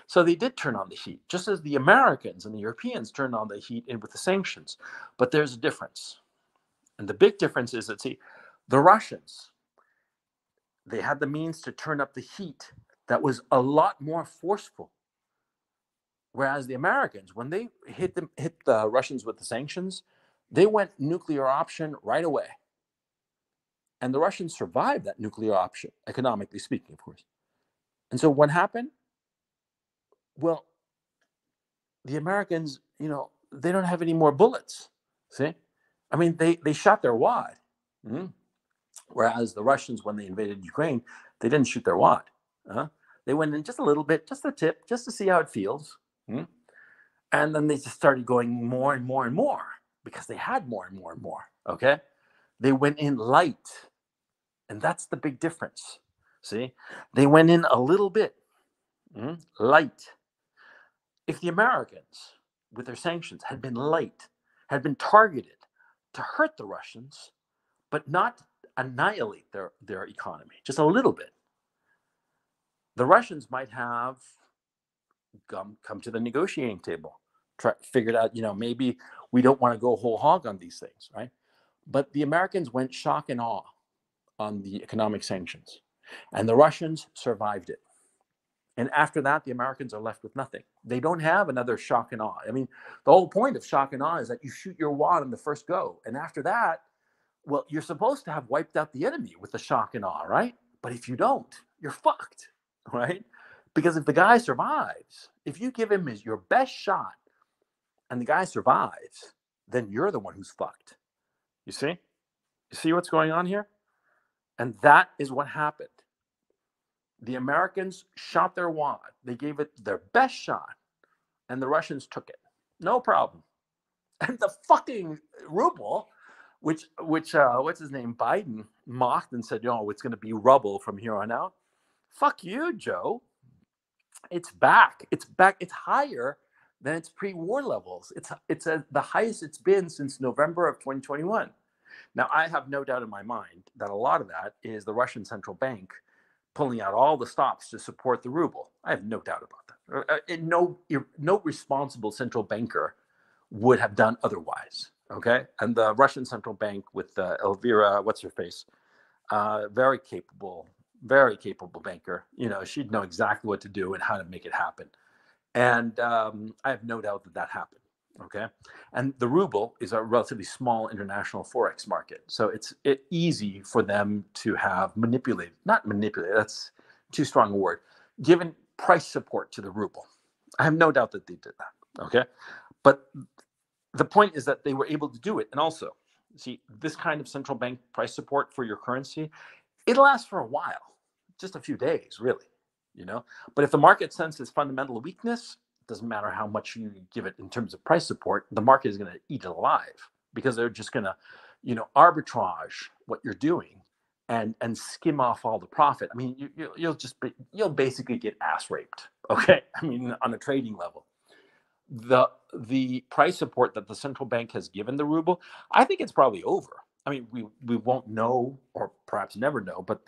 So they did turn on the heat, just as the Americans and the Europeans turned on the heat in with the sanctions. But there's a difference. And the big difference is that, see, the Russians, they had the means to turn up the heat that was a lot more forceful. Whereas the Americans, when they hit, them, hit the Russians with the sanctions, they went nuclear option right away. And the Russians survived that nuclear option, economically speaking, of course. And so what happened? Well, the Americans, you know, they don't have any more bullets, see? I mean, they, they shot their wad, mm-hmm. Whereas the Russians, when they invaded Ukraine, they didn't shoot their wad. Uh-huh. They went in just a little bit, just a tip, just to see how it feels. Mm-hmm. And then they just started going more and more and more because they had more and more and more, okay? They went in light, and that's the big difference, see? They went in a little bit, mm-hmm, light. If the Americans, with their sanctions, had been light, had been targeted, to hurt the Russians, but not annihilate their, their economy, just a little bit, the Russians might have come, come to the negotiating table, try, figured out, you know, maybe we don't want to go whole hog on these things, right? But the Americans went shock and awe on the economic sanctions, and the Russians survived it. And after that, the Americans are left with nothing. They don't have another shock and awe. I mean, the whole point of shock and awe is that you shoot your wad on the first go. And after that, well, you're supposed to have wiped out the enemy with the shock and awe, right? But if you don't, you're fucked, right? Because if the guy survives, if you give him his, your best shot and the guy survives, then you're the one who's fucked. You see? You see what's going on here? And that is what happened. The Americans shot their wad. They gave it their best shot, and the Russians took it. No problem. And the fucking ruble, which, which uh, what's his name, Biden, mocked and said, yo, it's going to be rubble from here on out. Fuck you, Joe. it's back. It's back. It's higher than its pre-war levels. It's it's a, the highest it's been since November of twenty twenty-one. Now, I have no doubt in my mind that a lot of that is the Russian central bank pulling out all the stops to support the ruble. I have no doubt about that. And no, no responsible central banker would have done otherwise. Okay, and the Russian central bank with uh, Elvira, what's her face, uh, very capable, very capable banker. You know, she'd know exactly what to do and how to make it happen. And um, I have no doubt that that happened. Okay, and the ruble is a relatively small international forex market, so it's it, easy for them to have manipulated, not manipulated, that's too strong a word, given price support to the ruble. I have no doubt that they did that. Okay, but the point is that they were able to do it. And also, see, this kind of central bank price support for your currency, it lasts for a while, just a few days, really, you know. But if the market senses fundamental weakness, it doesn't matter how much you give it in terms of price support, the market is going to eat it alive, because they're just going to, you know, arbitrage what you're doing and and skim off all the profit. I mean, you, you, you'll just be, you'll basically get ass raped, okay? I mean, on a trading level. The the price support that the central bank has given the ruble, I think it's probably over. I mean, we, we won't know, or perhaps never know, but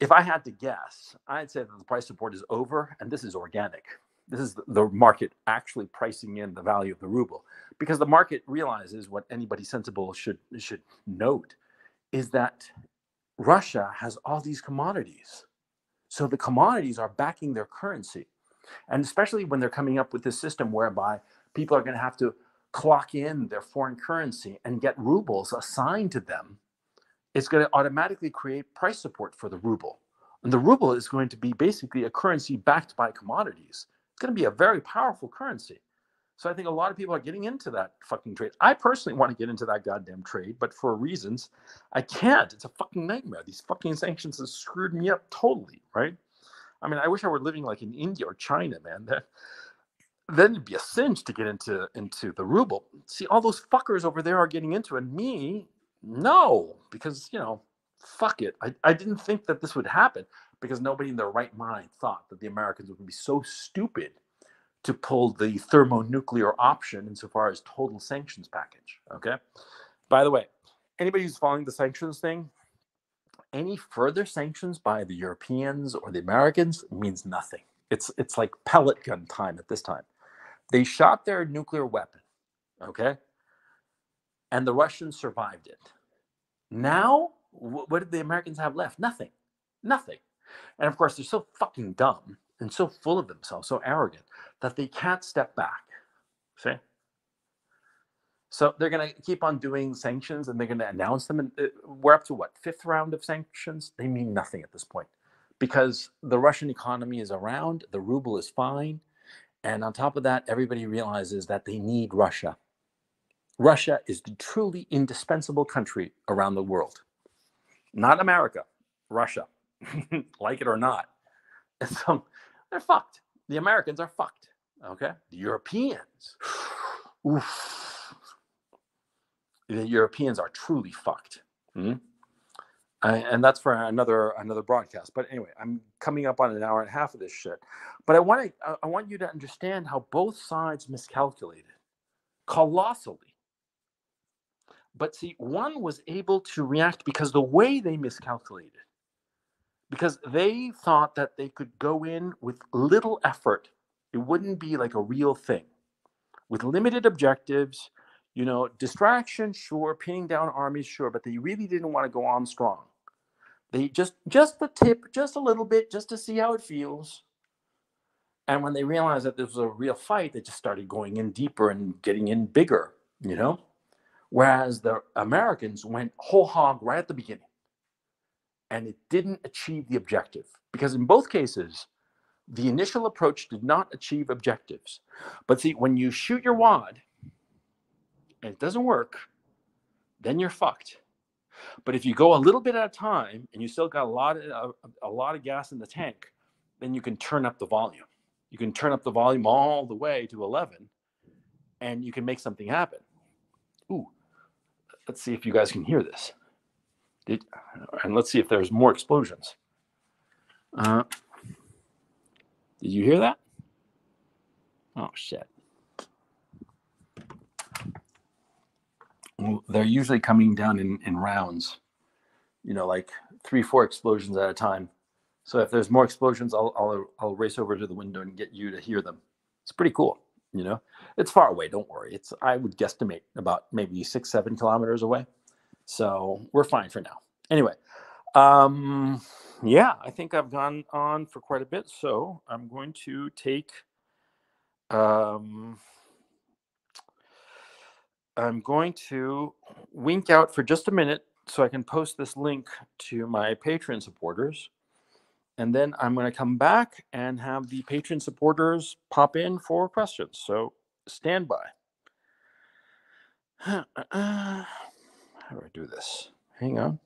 if I had to guess, I'd say that the price support is over, and this is organic. This is the market actually pricing in the value of the ruble, because the market realizes what anybody sensible should should note is that Russia has all these commodities. So the commodities are backing their currency. And especially when they're coming up with this system whereby people are going to have to clock in their foreign currency and get rubles assigned to them, it's going to automatically create price support for the ruble. And the ruble is going to be basically a currency backed by commodities. It's going to be a very powerful currency. So I think a lot of people are getting into that fucking trade. I personally want to get into that goddamn trade, but for reasons, I can't. It's a fucking nightmare. These fucking sanctions have screwed me up totally, right? I mean, I wish I were living like in India or China, man. That, then it'd be a cinch to get into, into the ruble. See, all those fuckers over there are getting into it. And me, no, because, you know, fuck it. I, I didn't think that this would happen, because nobody in their right mind thought that the Americans would be so stupid to pull the thermonuclear option insofar as total sanctions package, okay? By the way, anybody who's following the sanctions thing, any further sanctions by the Europeans or the Americans means nothing. It's it's like pellet gun time at this time. They shot their nuclear weapon, okay? And the Russians survived it. Now, wh- what did the Americans have left? Nothing, nothing. And of course, they're so fucking dumb and so full of themselves, so arrogant, that they can't step back, see? So they're going to keep on doing sanctions, and they're going to announce them. And we're up to what, fifth round of sanctions? They mean nothing at this point, because the Russian economy is around, the ruble is fine. And on top of that, everybody realizes that they need Russia. Russia is the truly indispensable country around the world. Not America, Russia, like it or not. And so they're fucked. The Americans are fucked, okay? The Europeans, oof. The Europeans are truly fucked, mm-hmm. I, and that's for another another broadcast. But anyway, I'm coming up on an hour and a half of this shit. But I want to I want you to understand how both sides miscalculated colossally. But see, one was able to react because the way they miscalculated, because they thought that they could go in with little effort. It wouldn't be like a real thing, with limited objectives. You know, distraction, sure, pinning down armies, sure, but they really didn't want to go on strong. They just, just the tip, just a little bit, just to see how it feels. And when they realized that this was a real fight, they just started going in deeper and getting in bigger, you know? Whereas the Americans went whole hog right at the beginning. And it didn't achieve the objective. Because in both cases, the initial approach did not achieve objectives. But see, when you shoot your wad, and it doesn't work, then you're fucked. But if you go a little bit at a time and you still got a lot of a, a lot of gas in the tank, then you can turn up the volume. You can turn up the volume all the way to eleven, and you can make something happen. Ooh, let's see if you guys can hear this. Did, and let's see if there's more explosions. Uh, Did you hear that? Oh, shit. Well, they're usually coming down in, in rounds, you know, like three, four explosions at a time. So if there's more explosions, I'll, I'll, I'll race over to the window and get you to hear them. It's pretty cool. You know, it's far away. Don't worry. It's, I would guesstimate about maybe six, seven kilometers away. So we're fine for now. Anyway. Um, yeah, I think I've gone on for quite a bit. So I'm going to take, um, I'm going to wink out for just a minute so I can post this link to my Patreon supporters. And then I'm going to come back and have the Patreon supporters pop in for questions. So stand by. How do I do this? Hang on.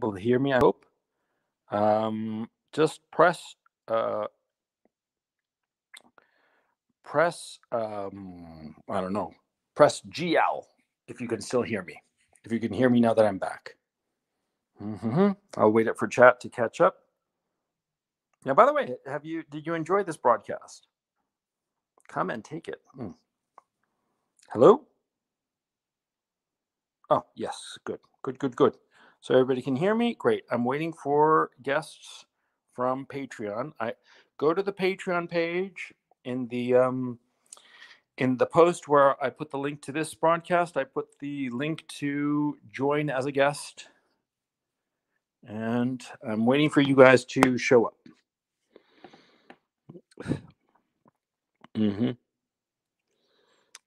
To hear me, I hope. Um, just press, uh, press, um, I don't know, press G L if you can still hear me. If you can hear me now that I'm back. Mm-hmm. I'll wait up for chat to catch up. Now, by the way, have you? Did you enjoy this broadcast? Come and take it. Mm. Hello? Oh, yes. Good, good, good, good. So everybody can hear me? Great. I'm waiting for guests from Patreon. I go to the Patreon page in the um, in the post where I put the link to this broadcast. I put the link to join as a guest. And I'm waiting for you guys to show up. Mm-hmm.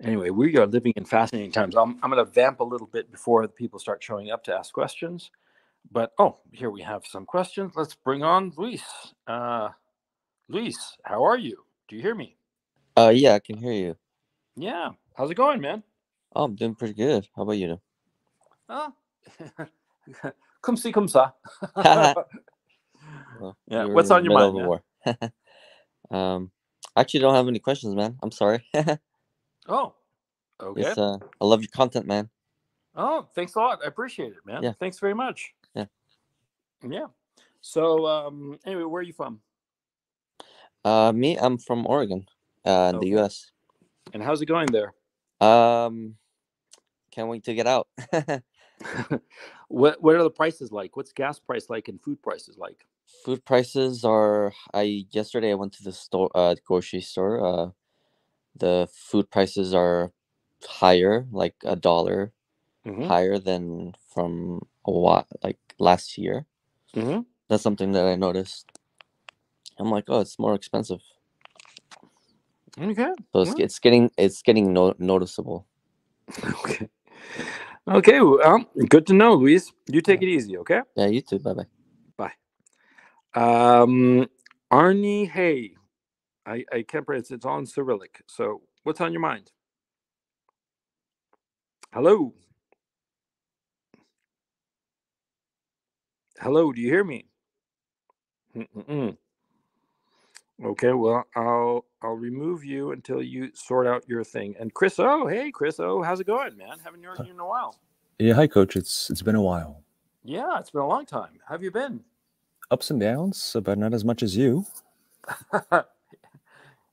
Anyway, we are living in fascinating times. I'm, I'm going to vamp a little bit before the people start showing up to ask questions. But, oh, here we have some questions. Let's bring on Luis. Uh, Luis, how are you? Do you hear me? Uh, yeah, I can hear you. Yeah. How's it going, man? Oh, I'm doing pretty good. How about you? Ah. Come see, come sa. Yeah. What's on your mind, man? War. um, I actually don't have any questions, man. I'm sorry. Oh, okay. Yes, uh, I love your content, man. Oh, thanks a lot. I appreciate it, man. Yeah. Thanks very much. Yeah. Yeah. So, um, anyway, where are you from? Uh, me, I'm from Oregon, uh, in okay. the U S. And how's it going there? Um, can't wait to get out. What What are the prices like? What's gas price like and food prices like? Food prices are. I yesterday I went to the store, uh, the grocery store, uh. The food prices are higher, like a dollar mm-hmm. higher than from a lot, like last year. Mm-hmm. That's something that I noticed. I'm like, oh, it's more expensive. Okay. So it's, yeah. it's getting it's getting no- noticeable. Okay. Okay. Well, good to know, Luis. You take yeah. it easy, okay? Yeah. You too. Bye bye. Bye. Um, Arnie Hay. I, I can't pronounce it. It's all in Cyrillic. So what's on your mind? Hello? Hello, do you hear me? Mm-mm-mm. Okay, well, I'll I'll remove you until you sort out your thing. And Chris O, hey, Chris O, how's it going, man? Haven't heard you in a while. Yeah, hi, Coach. It's It's been a while. Yeah, it's been a long time. How have you been? Ups and downs, but not as much as you.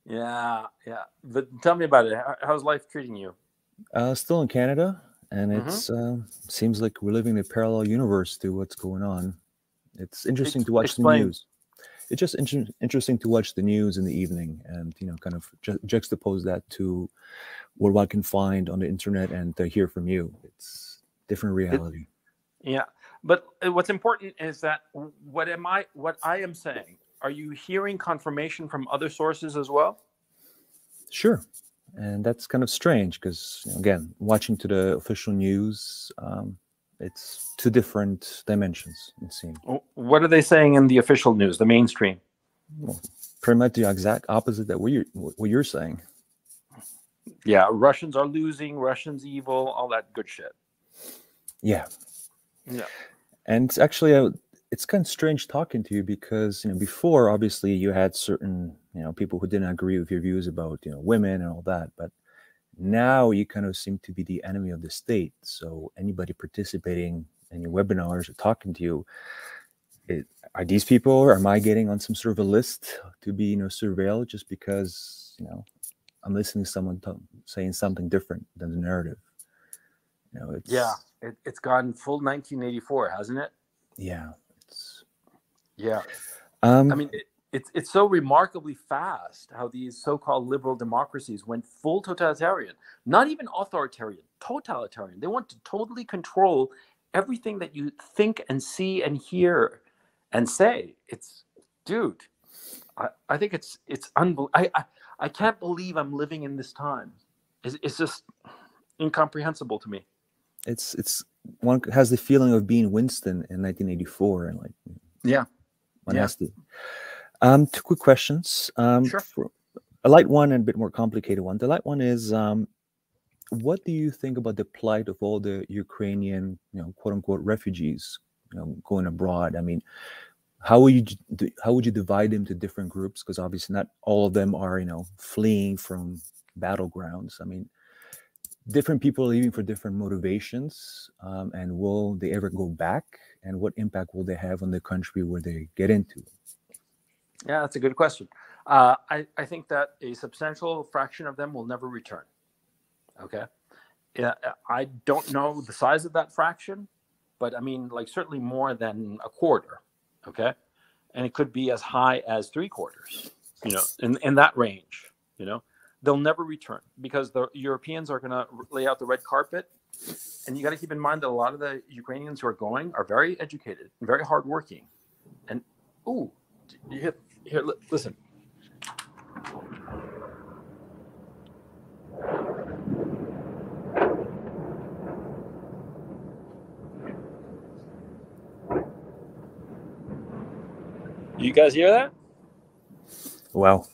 Yeah, yeah. But tell me about it. How's life treating you? Uh, still in Canada, and it's mm-hmm. uh, seems like we're living in a parallel universe to what's going on. It's interesting Ex- to watch explain. the news. It's just inter- interesting to watch the news in the evening, and you know, kind of ju- juxtapose that to what I can find on the internet and to hear from you. It's different reality. It, yeah, but what's important is that what am I? What I am saying. Are you hearing confirmation from other sources as well? Sure. And that's kind of strange because, again, watching to the official news, um, It's two different dimensions, it seems. What are they saying in the official news, the mainstream? Well, pretty much the exact opposite that what you're, what you're saying. Yeah, Russians are losing, Russians evil, all that good shit. Yeah. Yeah. And it's actually, a, it's kind of strange talking to you because, you know, before, obviously, you had certain, you know, people who didn't agree with your views about, you know, women and all that. But now you kind of seem to be the enemy of the state. So anybody participating in your webinars or talking to you, it, are these people, or am I getting on some sort of a list to be, you know, surveilled just because, you know, I'm listening to someone t saying something different than the narrative? You know, it's, yeah, it, it's gone full nineteen eighty-four, hasn't it? Yeah, it's, yeah. Um, I mean, it, it's it's so remarkably fast how these so-called liberal democracies went full totalitarian, not even authoritarian, totalitarian. They want to totally control everything that you think and see and hear and say. It's, dude, I, I think it's it's unbelievable. I, I, I can't believe I'm living in this time. It's, it's just incomprehensible to me. It's it's one has the feeling of being Winston in nineteen eighty-four, and like, yeah, one yeah. has to. Um, two quick questions. Um, sure. A light one and a bit more complicated one. The light one is, um, what do you think about the plight of all the Ukrainian, you know, quote unquote refugees, you know, going abroad? I mean, how would you how would you divide them to different groups? Because obviously not all of them are, you know, fleeing from battlegrounds. I mean, different people are leaving for different motivations. Um, and will they ever go back? And what impact will they have on the country where they get into? Yeah, that's a good question. Uh, I, I think that a substantial fraction of them will never return. Okay. Yeah, I don't know the size of that fraction, but I mean, like, certainly more than a quarter. Okay. And it could be as high as three quarters, you know, in, in that range. You know, they'll never return because the Europeans are going to lay out the red carpet. And you got to keep in mind that a lot of the Ukrainians who are going are very educated and very hardworking. And, ooh, you hit, here, listen. You guys hear that? Wow,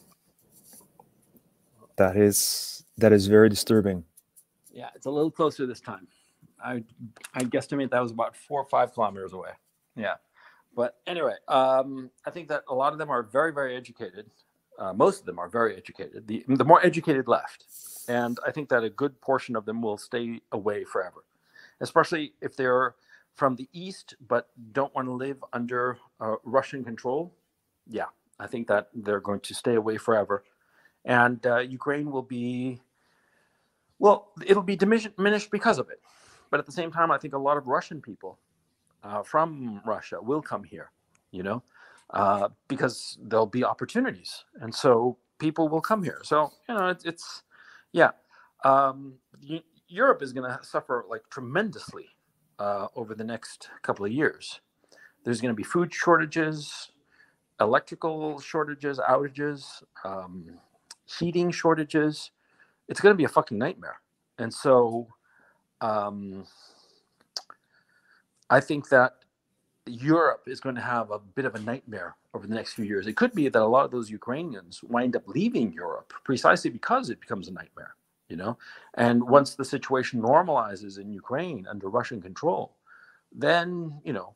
that is that is very disturbing. Yeah, it's a little closer this time. I I guesstimate that was about four or five kilometers away. Yeah, but anyway, um, I think that a lot of them are very very educated. Uh, most of them are very educated. The the more educated left, and I think that a good portion of them will stay away forever, especially if they're from the east but don't want to live under uh, Russian control. Yeah, I think that they're going to stay away forever. And uh, Ukraine will be, well, it'll be diminished because of it. But at the same time, I think a lot of Russian people uh, from Russia will come here, you know, uh, because there'll be opportunities. And so people will come here. So, you know, it, it's, yeah, um, Europe is going to suffer like tremendously uh, over the next couple of years. There's going to be food shortages, electrical shortages, outages, um, heating shortages. It's going to be a fucking nightmare. And so um, I think that Europe is going to have a bit of a nightmare over the next few years. It could be that a lot of those Ukrainians wind up leaving Europe precisely because it becomes a nightmare, you know? And once the situation normalizes in Ukraine under Russian control, then, you know,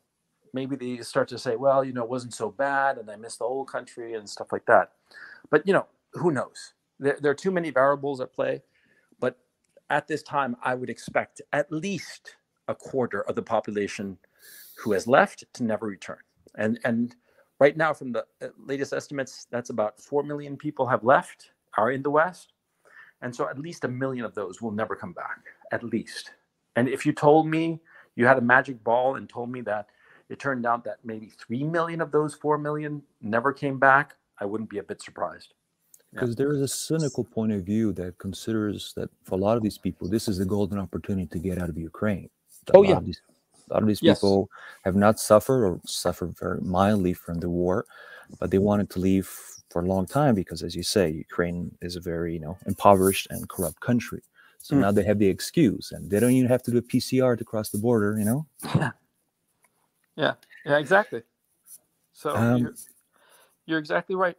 maybe they start to say, well, you know, it wasn't so bad and I miss the whole country and stuff like that. But, you know, who knows? There, there are too many variables at play. But at this time, I would expect at least a quarter of the population who has left to never return. And, and right now, from the latest estimates, that's about four million people have left, are in the West. And so at least a million of those will never come back, at least. And if you told me you had a magic ball and told me that it turned out that maybe three million of those four million never came back, I wouldn't be a bit surprised. Because there is a cynical point of view that considers that for a lot of these people, this is the golden opportunity to get out of Ukraine. That oh, yeah. A lot of these, a lot of these yes. people have not suffered or suffered very mildly from the war, but they wanted to leave for a long time because, as you say, Ukraine is a very, you know, impoverished and corrupt country. So mm. now they have the excuse, and they don't even have to do a P C R to cross the border, you know? Yeah, yeah, yeah exactly. So um, you're, you're exactly right.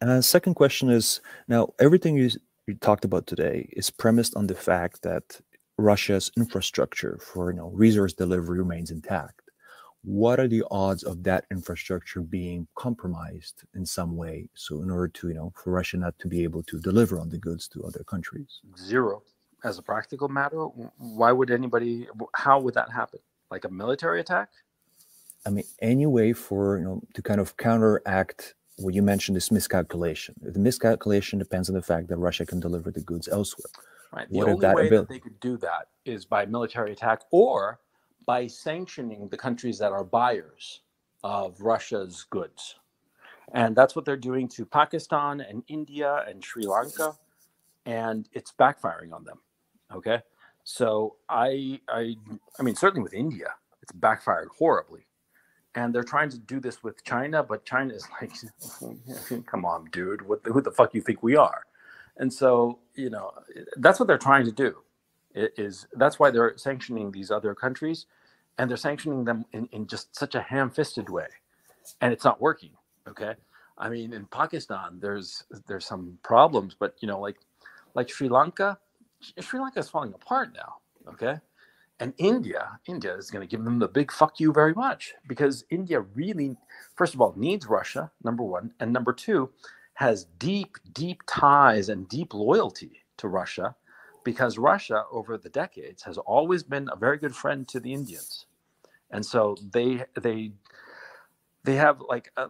Uh, second question is, now everything you, you talked about today is premised on the fact that Russia's infrastructure for you know, resource delivery remains intact. What are the odds of that infrastructure being compromised in some way? So in order to, you know, for Russia not to be able to deliver on the goods to other countries? Zero. As a practical matter, why would anybody, how would that happen? Like a military attack? I mean, any way for, you know, to kind of counteract what you mentioned, this miscalculation. The miscalculation depends on the fact that Russia can deliver the goods elsewhere. Right. The what only that way that they could do that is by military attack or by sanctioning the countries that are buyers of Russia's goods. And that's what they're doing to Pakistan and India and Sri Lanka, and it's backfiring on them, okay? So I, I, I mean, certainly with India, it's backfired horribly. And they're trying to do this with China, but China is like, come on, dude, what the, who the fuck you think we are? And so, you know, that's what they're trying to do. Is that's why they're sanctioning these other countries, and they're sanctioning them in, in just such a ham-fisted way, and it's not working. Okay, I mean, in Pakistan, there's there's some problems, but you know, like like Sri Lanka, Sri Lanka is falling apart now. Okay, and India, India is going to give them the big fuck you very much, because India really, first of all, needs Russia, number one, and number two, has deep deep ties and deep loyalty to Russia. Because Russia, over the decades, has always been a very good friend to the Indians, and so they they they have like a,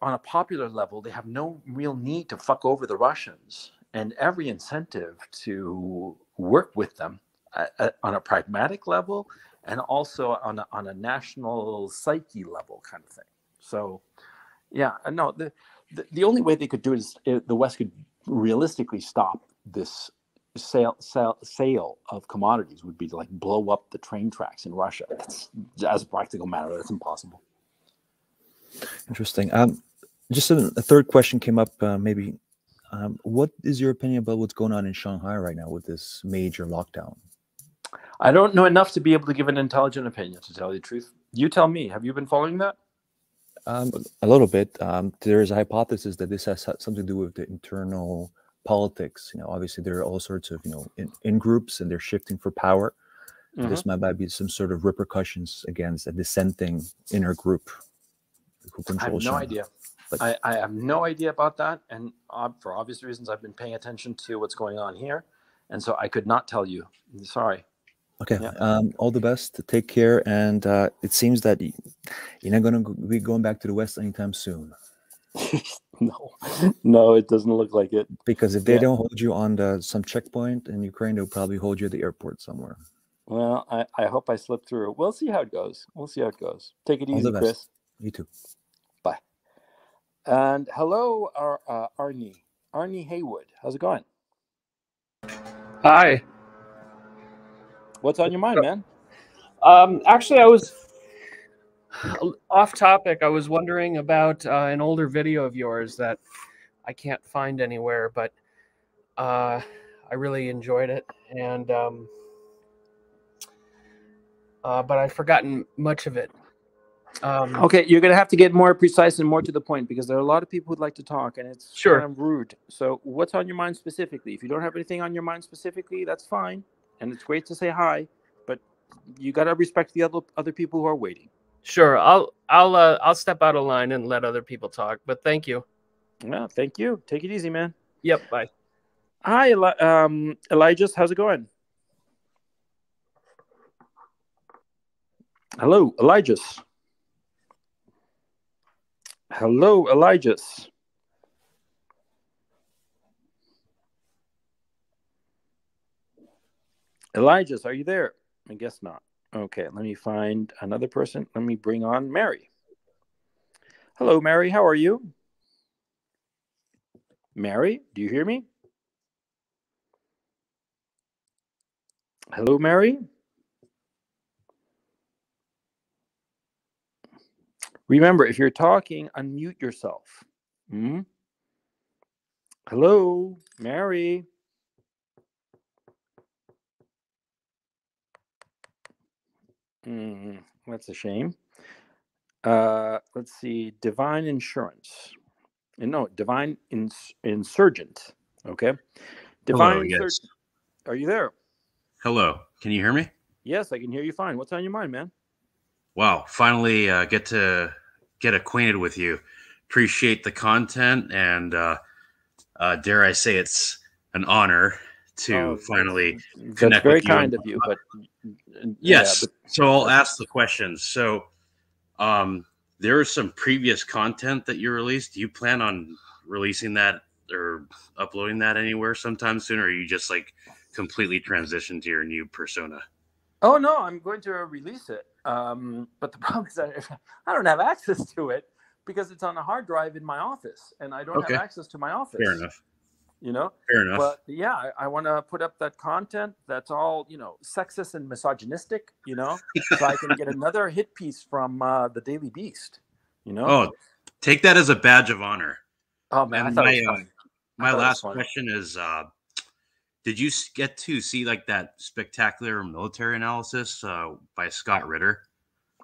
on a popular level, they have no real need to fuck over the Russians, and every incentive to work with them uh, uh, on a pragmatic level, and also on a, on a national psyche level kind of thing. So, yeah, no, the the, the only way they could do it is uh, the West could realistically stop this. Sale, sale, sale of commodities would be to like blow up the train tracks in Russia. That's, as a practical matter, that's impossible. Interesting. Um, just a, a third question came up. Uh, maybe, um, what is your opinion about what's going on in Shanghai right now with this major lockdown? I don't know enough to be able to give an intelligent opinion, to tell you the truth. You tell me. Have you been following that? Um, a little bit. Um, there is a hypothesis that this has something to do with the internal politics. You know, obviously there are all sorts of, you know, in, in groups, and they're shifting for power. Mm-hmm. This might, might be some sort of repercussions against a dissenting inner group who controls. I have no China. idea. But I, I have no idea about that. And uh, for obvious reasons, I've been paying attention to what's going on here. And so I could not tell you. Sorry. Okay. Yeah. Um, all the best. Take care. And uh, it seems that you're not going to be going back to the West anytime soon. No, no, it doesn't look like it. Because if they yeah. don't hold you on the, some checkpoint in Ukraine, they'll probably hold you at the airport somewhere. Well, I, I hope I slip through. We'll see how it goes. We'll see how it goes. Take it All easy, Chris. You too. Bye. And hello, our, uh, Arnie. Arnie Haywood. How's it going? Hi. What's on your mind, man? Um, actually, I was... Off topic, I was wondering about uh, an older video of yours that I can't find anywhere, but uh, I really enjoyed it, and um, uh, but I've forgotten much of it. Um, okay, you're going to have to get more precise and more to the point, because there are a lot of people who'd like to talk, and it's sure. kind of rude. So what's on your mind specifically? If you don't have anything on your mind specifically, that's fine, and it's great to say hi, but you got to respect the other other people who are waiting. Sure, I'll I'll uh, I'll step out of line and let other people talk. But thank you. Yeah, thank you. Take it easy, man. Yep. Bye. Hi, Eli um, Elijah. How's it going? Hello, Elijah. Hello, Elijah. Elijah, are you there? I guess not. Okay, let me find another person. Let me bring on Mary. Hello, Mary. How are you? Mary, do you hear me? Hello, Mary. Remember, if you're talking, unmute yourself. Mm-hmm. Hello, Mary. Mm, that's a shame. Uh, let's see. Divine Insurance. No, Divine Ins- Insurgent. Okay. Divine Hello, Insurgent. Yes. Are you there? Hello. Can you hear me? Yes, I can hear you fine. What's on your mind, man? Wow. Finally uh, get to get acquainted with you. Appreciate the content. And uh, uh, dare I say it's an honor to oh, finally connect with you. That's very kind of you. But yes. Yeah, but, so I'll ask the questions. So um, there is some previous content that you released. Do you plan on releasing that or uploading that anywhere sometime soon? Or are you just like completely transitioned to your new persona? Oh, no, I'm going to release it. Um, but the problem is I, I don't have access to it because it's on a hard drive in my office and I don't okay. have access to my office. Fair enough. You know, fair enough. But yeah, I, I want to put up that content that's all, you know, sexist and misogynistic, you know, so I can get another hit piece from uh, the Daily Beast, you know. Oh, take that as a badge of honor. Oh, man. And I my uh, my I last question is, uh, did you get to see like that spectacular military analysis uh, by Scott Ritter?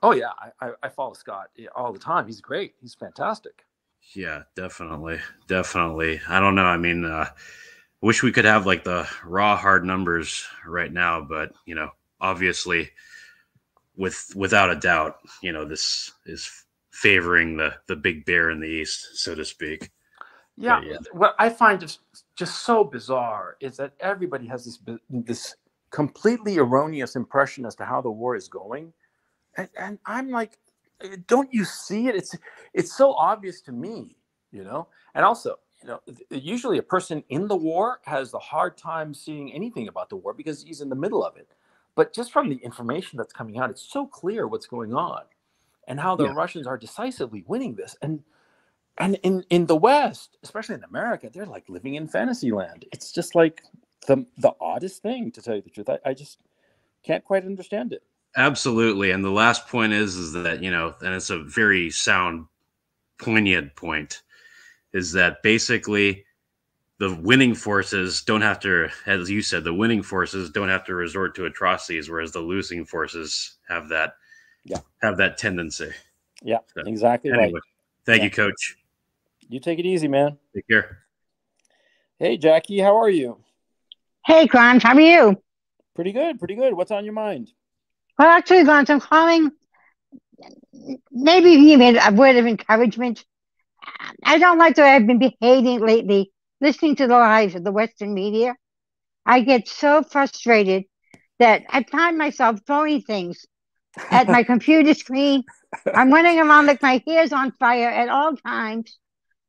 Oh, yeah. I, I, I follow Scott all the time. He's great. He's fantastic. Yeah, definitely. Definitely. I don't know. I mean, uh, I wish we could have like the raw hard numbers right now, but you know, obviously with, without a doubt, you know, this is favoring the, the big bear in the East, so to speak. Yeah. yeah. What I find just, just so bizarre is that everybody has this, this completely erroneous impression as to how the war is going. And, and I'm like, don't you see it? It's it's so obvious to me, you know. And also, you know, usually a person in the war has a hard time seeing anything about the war because he's in the middle of it. But just from the information that's coming out, it's so clear what's going on and how the yeah. Russians are decisively winning this. And and in, in the West, especially in America, they're like living in fantasy land. It's just like the the oddest thing, to tell you the truth. I, I just can't quite understand it. Absolutely. And the last point is, is that, you know, and it's a very sound, poignant point, is that basically the winning forces don't have to, as you said, the winning forces don't have to resort to atrocities, whereas the losing forces have that, yeah. have that tendency. Yeah, so, exactly anyway, right. Thank yeah. you, Coach. You take it easy, man. Take care. Hey, Jackie, how are you? Hey, Grant, how are you? Pretty good. Pretty good. What's on your mind? Well, actually, Lance, I'm calling, maybe you made a word of encouragement. I don't like the way I've been behaving lately, listening to the lies of the Western media. I get so frustrated that I find myself throwing things at my computer screen. I'm running around like my hair's on fire at all times.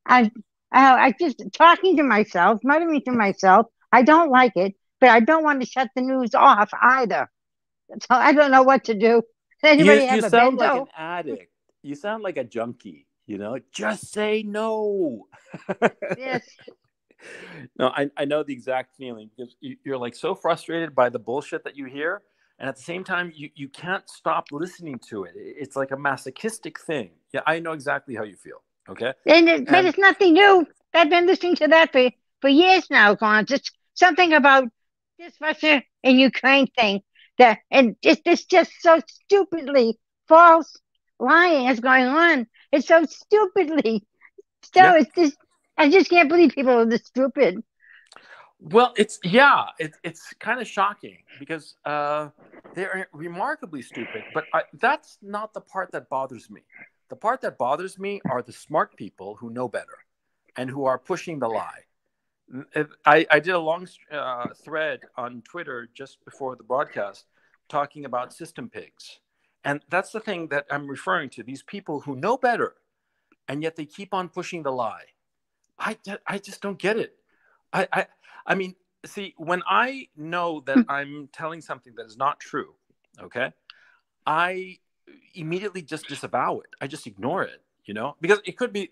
I'm, I'm just talking to myself, muttering to myself. I don't like it, but I don't want to shut the news off either. So I don't know what to do. Anybody you have you a sound bendo? Like an addict. You sound like a junkie, you know? Just say no. Yes. No, I, I know the exact feeling. You're like so frustrated by the bullshit that you hear. And at the same time, you, you can't stop listening to it. It's like a masochistic thing. Yeah, I know exactly how you feel. Okay. And it, and, but it's nothing new. I've been listening to that for, for years now, Gons. It's something about this Russia and Ukraine thing. The, and it's, it's just so stupidly false lying is going on. It's so stupidly. So yeah. it's just, I just can't believe people are this stupid. Well, it's, yeah, it, it's kind of shocking because uh, they're remarkably stupid. But I, that's not the part that bothers me. The part that bothers me are the smart people who know better and who are pushing the lie. I, I did a long uh, thread on Twitter just before the broadcast talking about system pigs. And that's the thing that I'm referring to, these people who know better, and yet they keep on pushing the lie. I, I just don't get it. I, I, I mean, see, when I know that I'm telling something that is not true, okay, I immediately just disavow it. I just ignore it. You know, because it could be,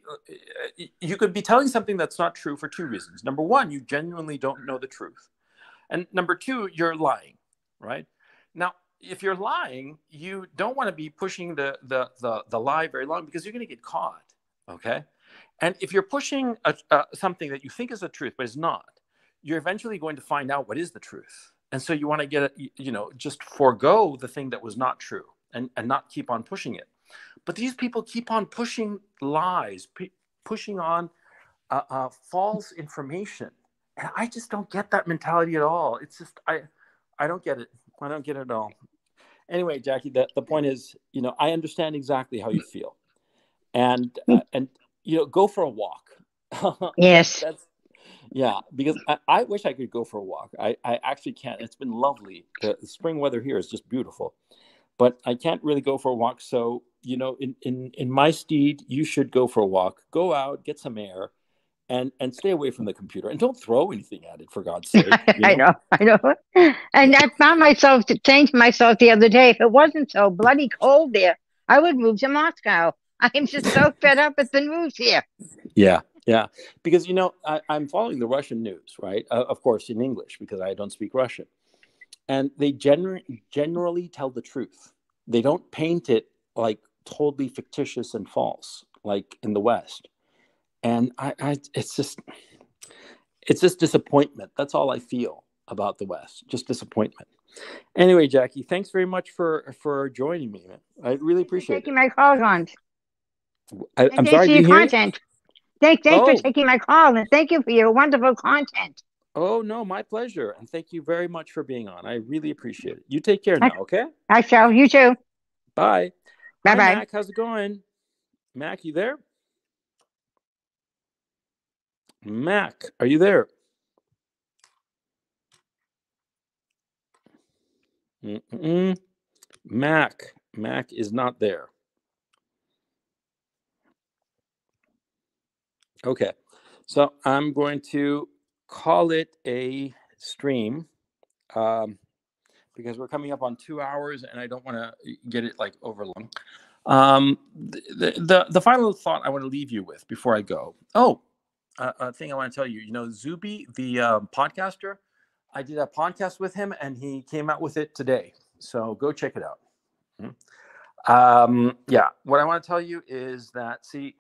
you could be telling something that's not true for two reasons. Number one, you genuinely don't know the truth. And number two, you're lying, right? Now, if you're lying, you don't want to be pushing the, the, the, the lie very long because you're going to get caught, okay? And if you're pushing a, uh, something that you think is the truth but is not, you're eventually going to find out what is the truth. And so you want to get, a, you know, just forego the thing that was not true and, and not keep on pushing it. But these people keep on pushing lies, p- pushing on uh, uh, false information. And I just don't get that mentality at all. It's just, I, I don't get it. I don't get it at all. Anyway, Jackie, the, the point is, you know, I understand exactly how you feel. And, uh, and you know, go for a walk. Yes. That's, yeah, because I, I wish I could go for a walk. I, I actually can't. It's been lovely. The spring weather here is just beautiful. But I can't really go for a walk. So, you know, in, in, in my stead, you should go for a walk. Go out, get some air, and and stay away from the computer. And don't throw anything at it, for God's sake. You know? I know, I know. And I found myself, to change myself the other day. If it wasn't so bloody cold there, I would move to Moscow. I'm just so fed up at the news here. Yeah. Yeah, because, you know, I, I'm following the Russian news, right? Uh, of course, in English, because I don't speak Russian. And they gener- generally tell the truth. They don't paint it like totally fictitious and false, like in the West. And I, I it's just, it's just disappointment. That's all I feel about the West, just disappointment. Anyway, Jackie, thanks very much for, for joining me. I really appreciate Thank it. Taking my calls on. I, I'm sorry to hear content. Thank, thanks oh. for taking my call, and thank you for your wonderful content. Oh, no, my pleasure. And thank you very much for being on. I really appreciate it. You take care now, okay? I shall. You too. Bye. Bye-bye. Hi, Mac, how's it going? Mac, you there? Mac, are you there? Mm-mm. Mac. Mac is not there. Okay, so I'm going to call it a stream um, because we're coming up on two hours and I don't want to get it like over long. Um, the, the, the final thought I want to leave you with before I go. Oh, uh, a thing I want to tell you, you know, Zuby, the uh, podcaster, I did a podcast with him and he came out with it today. So go check it out. Mm-hmm. Um, yeah, what I want to tell you is that, see,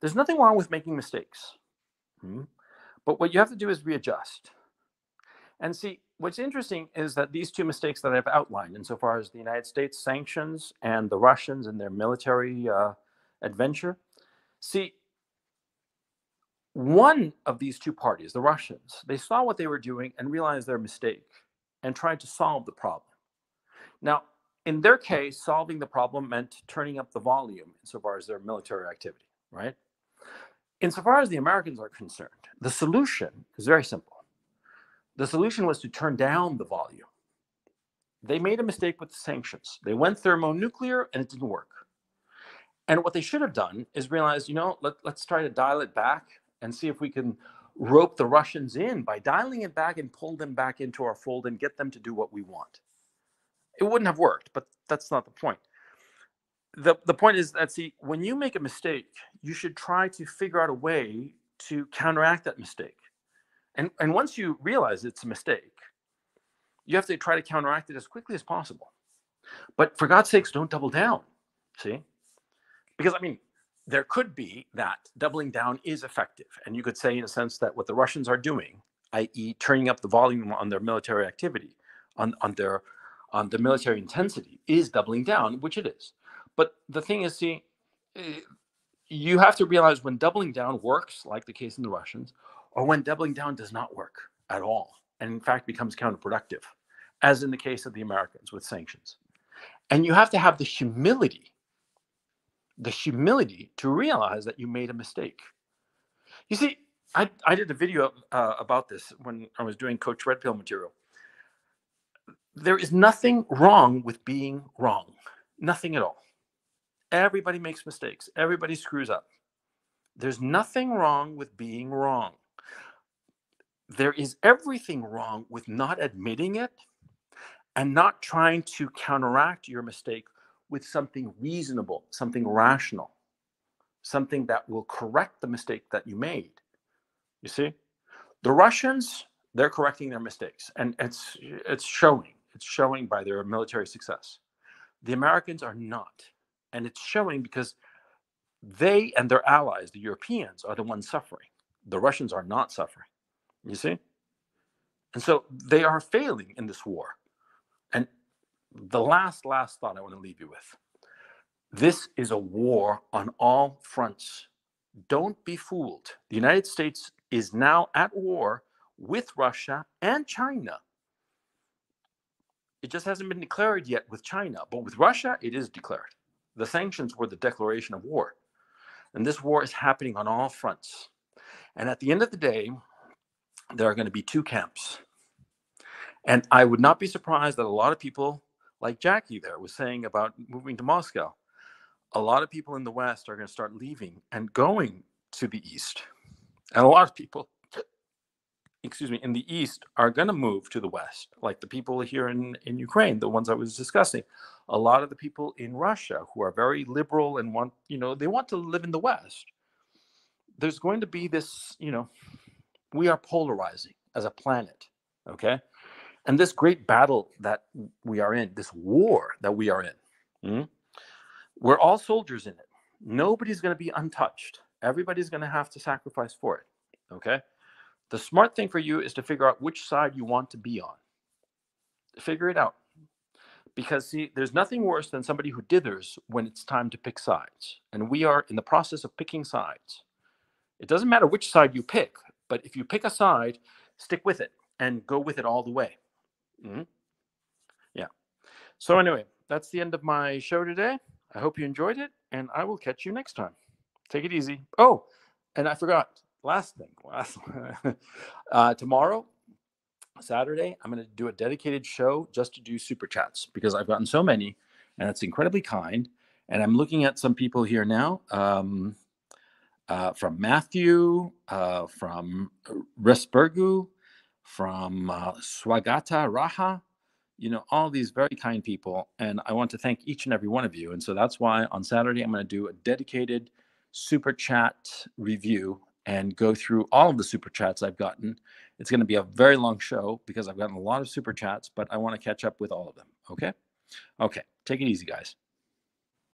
there's nothing wrong with making mistakes, hmm? But what you have to do is readjust. And see, what's interesting is that these two mistakes that I've outlined, insofar as the United States sanctions and the Russians and their military uh, adventure, see, one of these two parties, the Russians, they saw what they were doing and realized their mistake and tried to solve the problem. Now, in their case, solving the problem meant turning up the volume insofar as their military activity, right? Insofar as the Americans are concerned, the solution is very simple. The solution was to turn down the volume. They made a mistake with the sanctions. They went thermonuclear and it didn't work. And what they should have done is realize, you know, let, let's try to dial it back and see if we can rope the Russians in by dialing it back and pull them back into our fold and get them to do what we want. It wouldn't have worked, but that's not the point. The, the point is that, see, when you make a mistake, you should try to figure out a way to counteract that mistake. And, and once you realize it's a mistake, you have to try to counteract it as quickly as possible. But for God's sakes, don't double down, see? Because, I mean, there could be that doubling down is effective. And you could say, in a sense, that what the Russians are doing, that is turning up the volume on their military activity, on, on, their, on the military intensity, is doubling down, which it is. But the thing is, see, you have to realize when doubling down works, like the case in the Russians, or when doubling down does not work at all, and in fact becomes counterproductive, as in the case of the Americans with sanctions. And you have to have the humility, the humility to realize that you made a mistake. You see, I, I did a video uh, about this when I was doing Coach Red Pill material. There is nothing wrong with being wrong, nothing at all. Everybody makes mistakes. Everybody screws up. There's nothing wrong with being wrong. There is everything wrong with not admitting it and not trying to counteract your mistake with something reasonable, something rational, something that will correct the mistake that you made. You see? The Russians, they're correcting their mistakes. And it's, it's showing. It's showing by their military success. The Americans are not. And it's showing because they and their allies, the Europeans, are the ones suffering. The Russians are not suffering, you see? And so they are failing in this war. And the last, last thought I want to leave you with. This is a war on all fronts. Don't be fooled. The United States is now at war with Russia and China. It just hasn't been declared yet with China, but with Russia, it is declared. The sanctions were the declaration of war. And this war is happening on all fronts. And at the end of the day, there are going to be two camps. And I would not be surprised that a lot of people, like Jackie there was saying about moving to Moscow, a lot of people in the West are going to start leaving and going to the East. And a lot of people, excuse me, in the East are going to move to the West, like the people here in, in Ukraine, the ones I was discussing. A lot of the people in Russia who are very liberal and want, you know, they want to live in the West. There's going to be this, you know, we are polarizing as a planet, okay? And this great battle that we are in, this war that we are in, mm-hmm, we're all soldiers in it. Nobody's going to be untouched. Everybody's going to have to sacrifice for it, okay? The smart thing for you is to figure out which side you want to be on. Figure it out. Because, see, there's nothing worse than somebody who dithers when it's time to pick sides. And we are in the process of picking sides. It doesn't matter which side you pick, but if you pick a side, stick with it and go with it all the way. Mm-hmm. Yeah. So anyway, that's the end of my show today. I hope you enjoyed it, and I will catch you next time. Take it easy. Oh, and I forgot. Last thing. Last uh, tomorrow, Saturday, I'm going to do a dedicated show just to do super chats because I've gotten so many, and it's incredibly kind. And I'm looking at some people here now. Um, Uh, from Matthew, uh, from Resbergu, from uh, Swagata Raha, you know, all these very kind people. And I want to thank each and every one of you. And so that's why on Saturday, I'm going to do a dedicated super chat review and go through all of the super chats I've gotten. It's going to be a very long show because I've gotten a lot of super chats, but I want to catch up with all of them. Okay. Okay. Take it easy, guys.